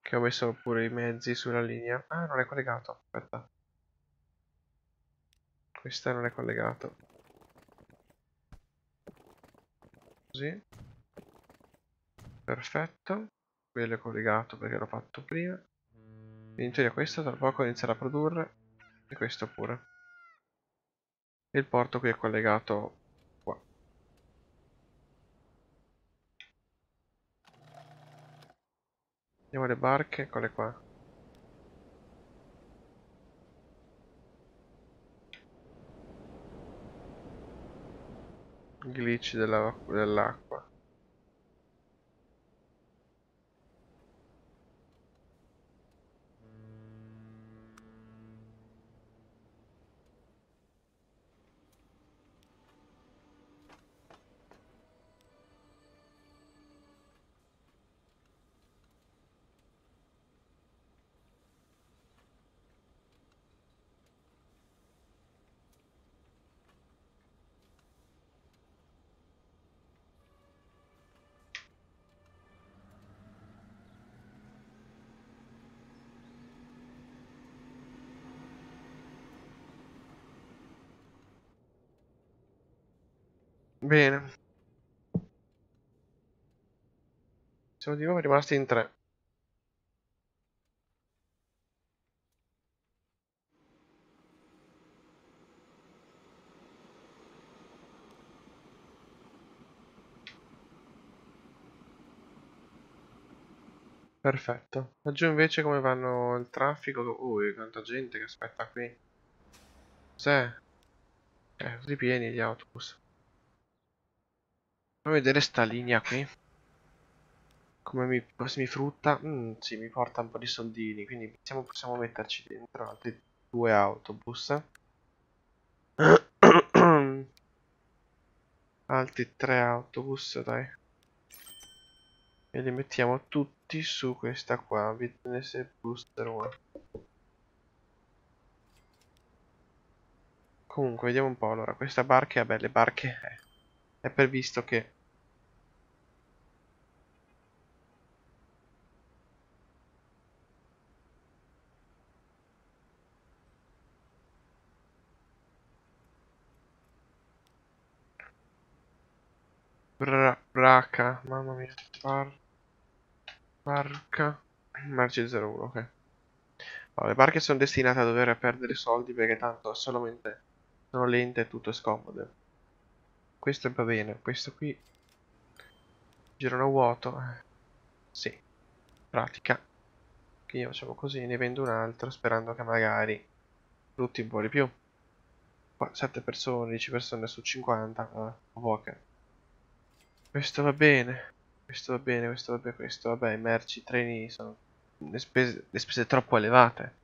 Che ho messo pure i mezzi sulla linea. Ah, non è collegato. Aspetta. Questa non è collegato. Così. Perfetto. Quello è collegato perché l'ho fatto prima. In teoria questo tra poco inizierà a produrre. E questo pure. Il porto qui è collegato. Vediamo le barche, eccole qua. Glitch dell'acqua. Dell Bene. Siamo di nuovo rimasti in tre. Perfetto. Laggiù invece come vanno il traffico? Ui, quanta gente che aspetta qui. Cos'è? Eh, tutti pieni gli autobus. Fammi vedere sta linea qui. Come mi, se mi frutta. Mm, sì, mi porta un po' di soldini. Quindi possiamo, possiamo metterci dentro altri due autobus. Altri tre autobus, dai. E li mettiamo tutti su questa qua, Witness Booster uno. Comunque, vediamo un po'. Allora, questa barca, vabbè, le barche eh, è previsto che... Bra braca, mamma mia, barca. Barca Merci zero uno, ok. Allora, le barche sono destinate a dover perdere soldi perché tanto solamente sono lente e tutto è scomodo. Questo va bene, questo qui girano vuoto. Sì, pratica. Quindi facciamo così, ne vendo un altro sperando che magari frutti un po' di più. Qua sette persone, dieci persone su cinquanta, allora, poche. Questo va bene. Questo va bene, questo va bene, questo vabbè, i merci, i treni sono le spese, le spese troppo elevate.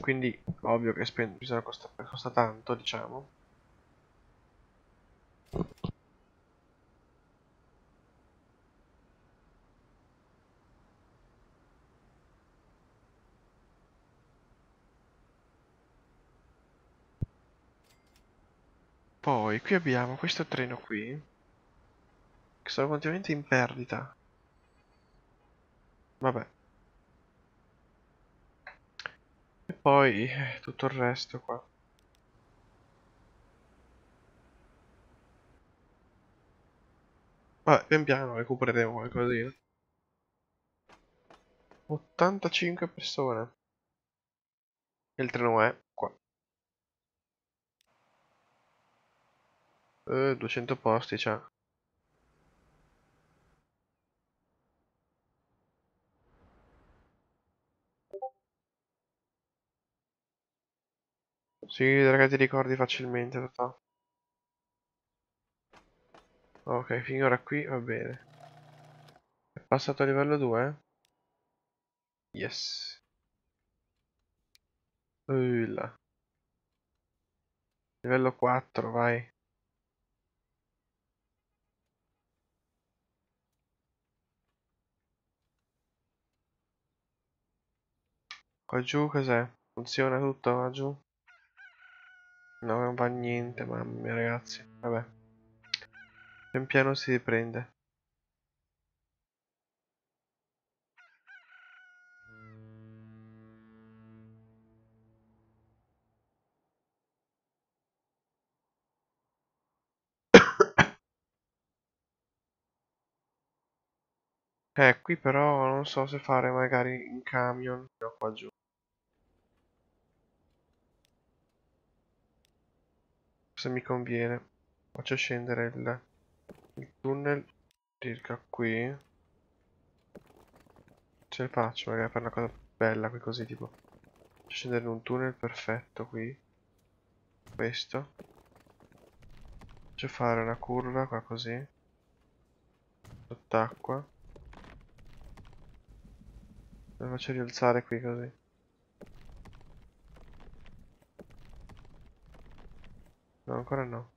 Quindi ovvio che bisogna costa, costa tanto, diciamo. Poi qui abbiamo questo treno qui, che sono continuamente in perdita. Vabbè. E poi eh, tutto il resto qua. Vabbè, pian piano recupereremo qualcosina. ottantacinque persone. E il treno è qua. Uh, duecento posti c'ha. Sì, ragazzi, ricordi facilmente, totale. Ok, finora qui va bene. È passato a livello due? Yes. Uh, là. Livello quattro, vai. Qua giù cos'è? Funziona tutto qua giù? No, non va niente, mamma mia, ragazzi. Vabbè. Pian piano si riprende. Eh, qui però non so se fare magari un camion. No, qua giù. Se mi conviene faccio scendere il, il tunnel circa qui, ce ne faccio magari per una cosa bella qui, così tipo faccio scendere in un tunnel perfetto qui, questo faccio fare una curva qua così sott'acqua, la faccio rialzare qui così. No, ancora no.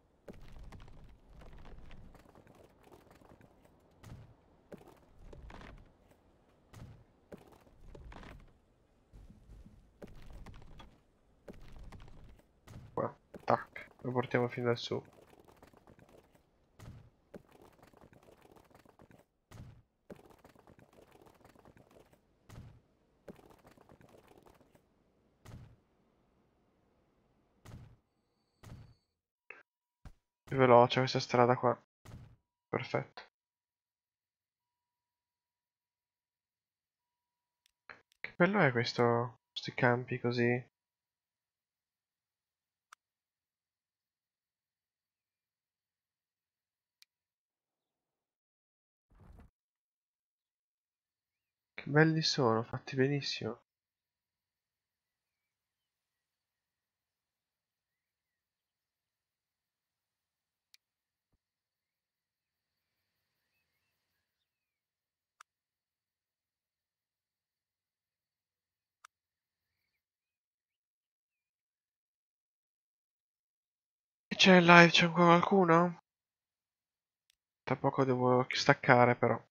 Qua, tac, lo portiamo fino al su. più veloce questa strada qua. Perfetto. Che bello è questo, questi campi così. Che belli sono, fatti benissimo. C'è in live, c'è ancora qualcuno? Tra poco devo staccare però.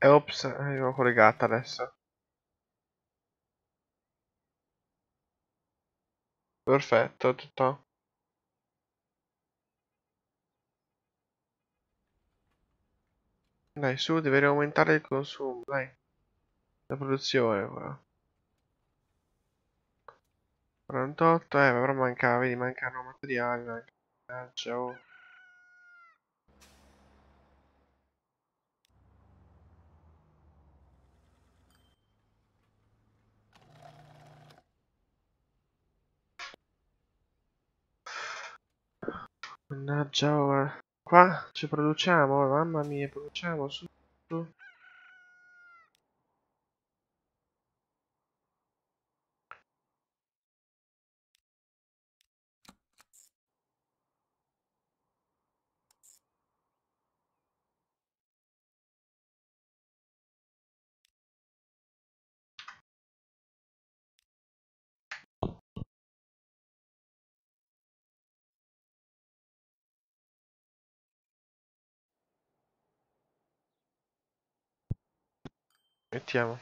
E ops, l'ho collegata adesso. Perfetto, tutto. Dai, su, devi aumentare il consumo, dai. La produzione, però. quarantotto, eh, però mancava, vedi, mancano materiali, mancano... Ciao. Mannaggia ora. Qua ci produciamo, mamma mia, produciamo su. su. Mettiamo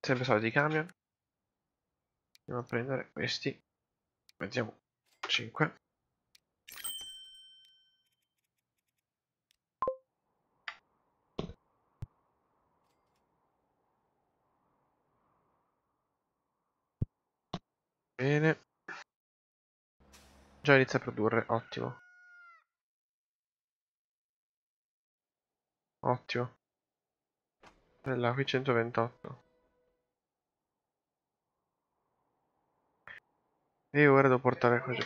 sempre soliti camion. Andiamo a prendere questi. Mettiamo cinque. Bene. Già inizia a produrre, ottimo. Ottimo. Là, qui centoventotto. E ora devo portare così.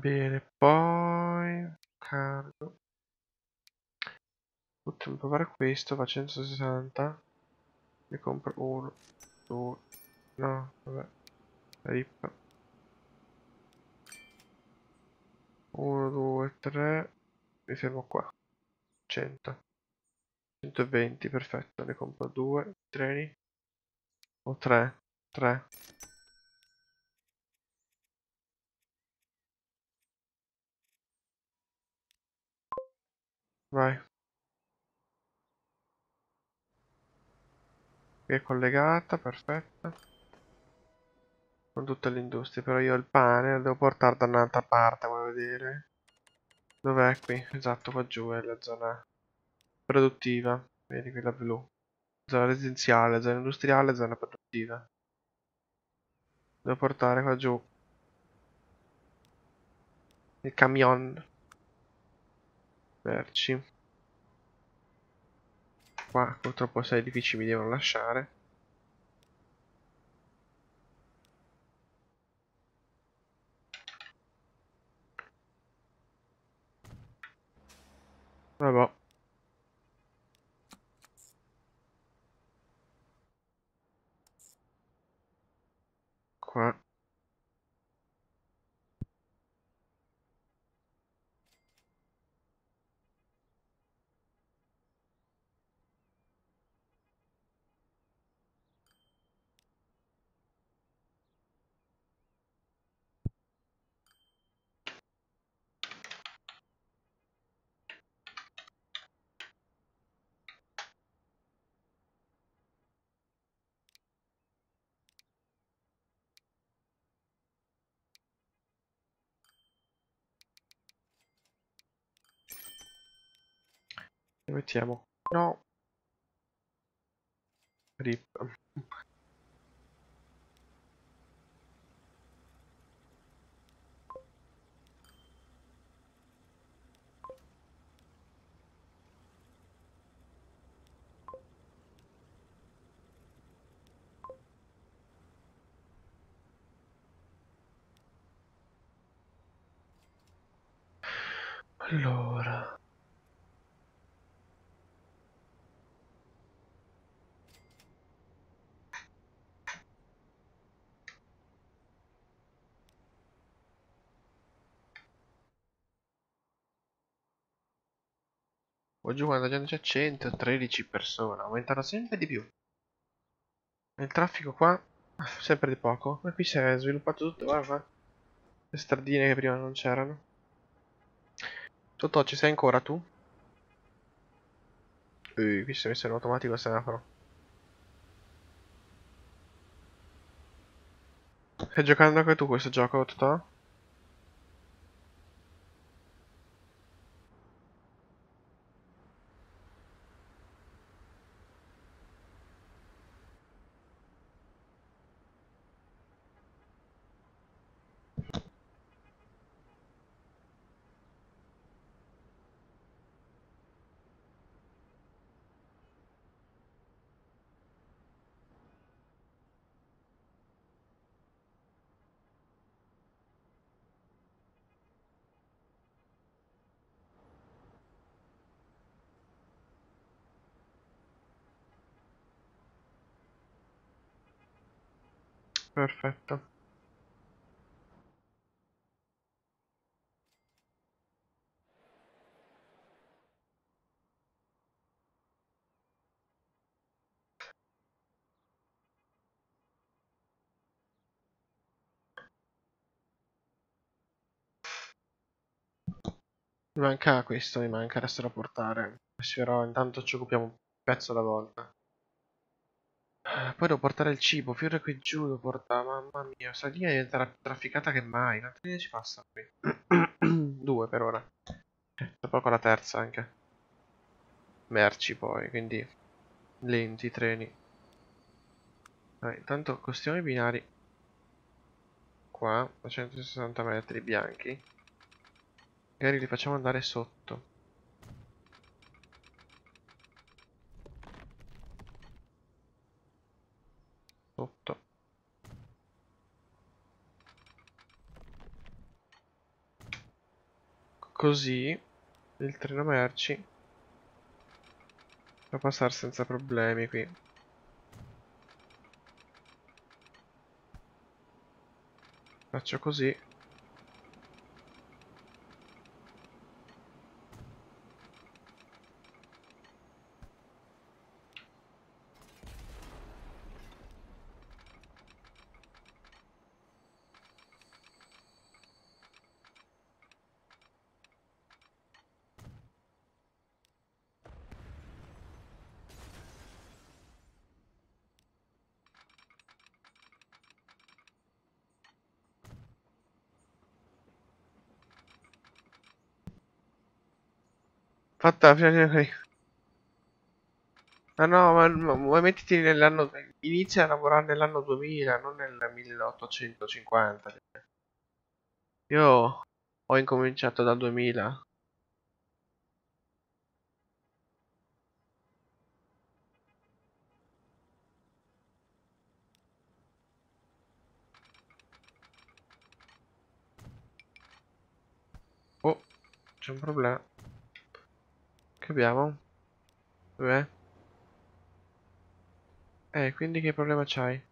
Bene, poi cambio. Potremmo provare questo, va a centosessanta. Ne compro uno, due, no, vabbè. Rip. uno, due, tre. Mi fermo qua. cento. centoventi, perfetto. Ne compro due treni. O tre. tre. Vai. Qui è collegata, perfetta. Con tutte le industrie, però io il pane lo devo portare da un'altra parte, vuoi vedere? Dov'è qui? Esatto, qua giù è la zona produttiva. Vedi quella blu. Zona residenziale, zona industriale, zona produttiva. Devo portare qua giù il camion. Merci. Qua purtroppo sei edifici mi devono lasciare. Vabbè. Qua. Mettiamo no rip. Allora oggi quando abbiamo già centotredici persone, aumentano sempre di più. Il traffico qua sempre di poco, ma qui si è sviluppato tutto, guarda, le stradine che prima non c'erano. Totò, ci sei ancora tu? Ehi, qui si è messo in automatico il semaforo. Stai giocando anche tu questo gioco, Totò? Perfetto. Mi manca questo, mi manca, adesso da portare. Però intanto ci occupiamo un pezzo alla volta. Poi devo portare il cibo, fiore qui giù devo portare, mamma mia, questa linea diventerà più trafficata che mai, la linea ci passa qui. Due per ora. Tra poco la terza anche. Merci poi, quindi lenti i treni. Allora, intanto costiamo i binari. Qua, a centosessanta metri bianchi. Magari li facciamo andare sotto. Sotto. così il treno merci può passare senza problemi qui. Faccio così. Fatta, ah no, ma, ma, ma mettiti nell'anno, inizia a lavorare nell'anno duemila, non nel milleottocentocinquanta. Io ho incominciato dal duemila. Oh, c'è un problema. Abbiamo? Dov'è? Eh, quindi che problema c'hai?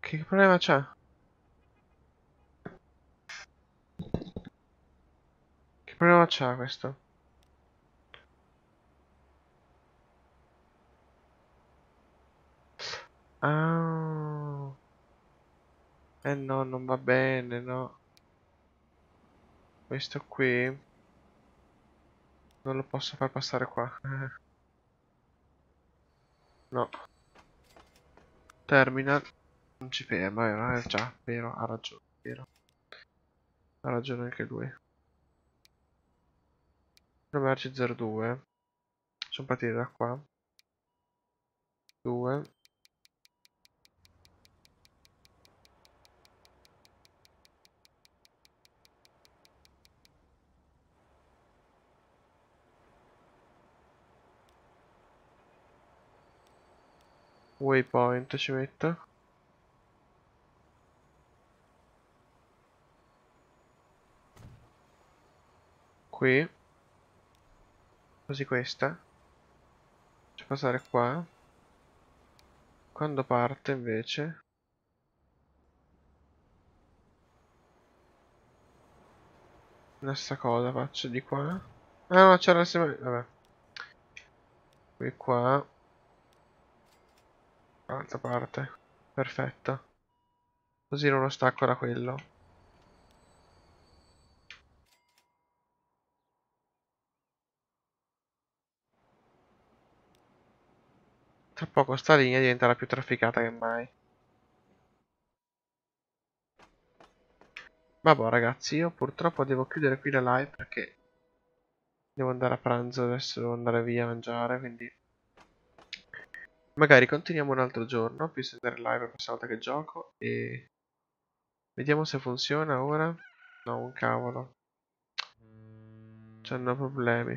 Che problema c'è? Che problema c'ha questo? Ah... Eh no, non va bene, no. Questo qui non lo posso far passare qua. No. Terminal non ci ferma, eh, già, vero, ha ragione, vero. Ha ragione anche lui. Merci zero due. Sono partiti da qua. due. Waypoint ci metto. Qui. Così questa. Faccio passare qua. Quando parte invece. La stessa cosa faccio di qua. Ah no, c'era la sema... Vabbè. Qui qua. Altra parte, perfetta. Così non lo stacco da quello. Tra poco sta linea diventerà più trafficata che mai. Vabbè ragazzi, io purtroppo devo chiudere qui la live perché devo andare a pranzo adesso, devo andare via a mangiare, quindi... Magari continuiamo un altro giorno, più andare live la prossima volta che gioco e... Vediamo se funziona ora. No, un cavolo. C'hanno problemi.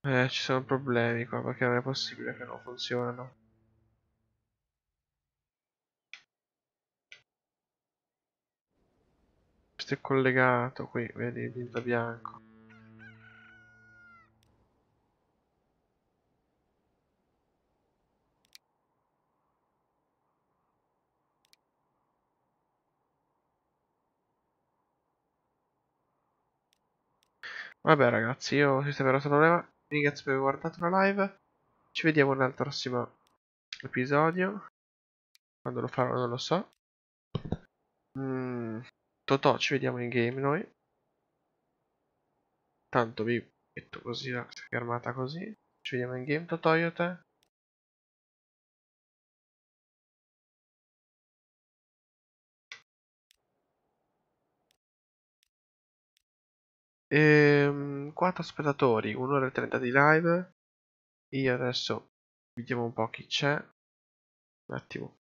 Eh, ci sono problemi qua, perché non è possibile che non funzionano. È collegato qui, vedi, diventa bianco. Vabbè ragazzi, io sistemerò questo problema. Vi ringrazio per aver guardato la live. Ci vediamo nel prossimo episodio. Quando lo farò non lo so. mm. Totò, ci vediamo in game noi. Tanto vi metto così la schermata così. Ci vediamo in game, Totò, io te. Ehm, quattro spettatori, un'ora e trenta di live. Io adesso vediamo un po' chi c'è. Un attimo.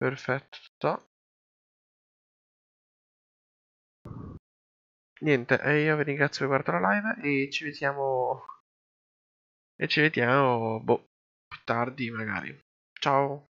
Perfetto. niente, eh, io vi ringrazio per guardare la live e ci vediamo e ci vediamo boh, più tardi magari. Ciao.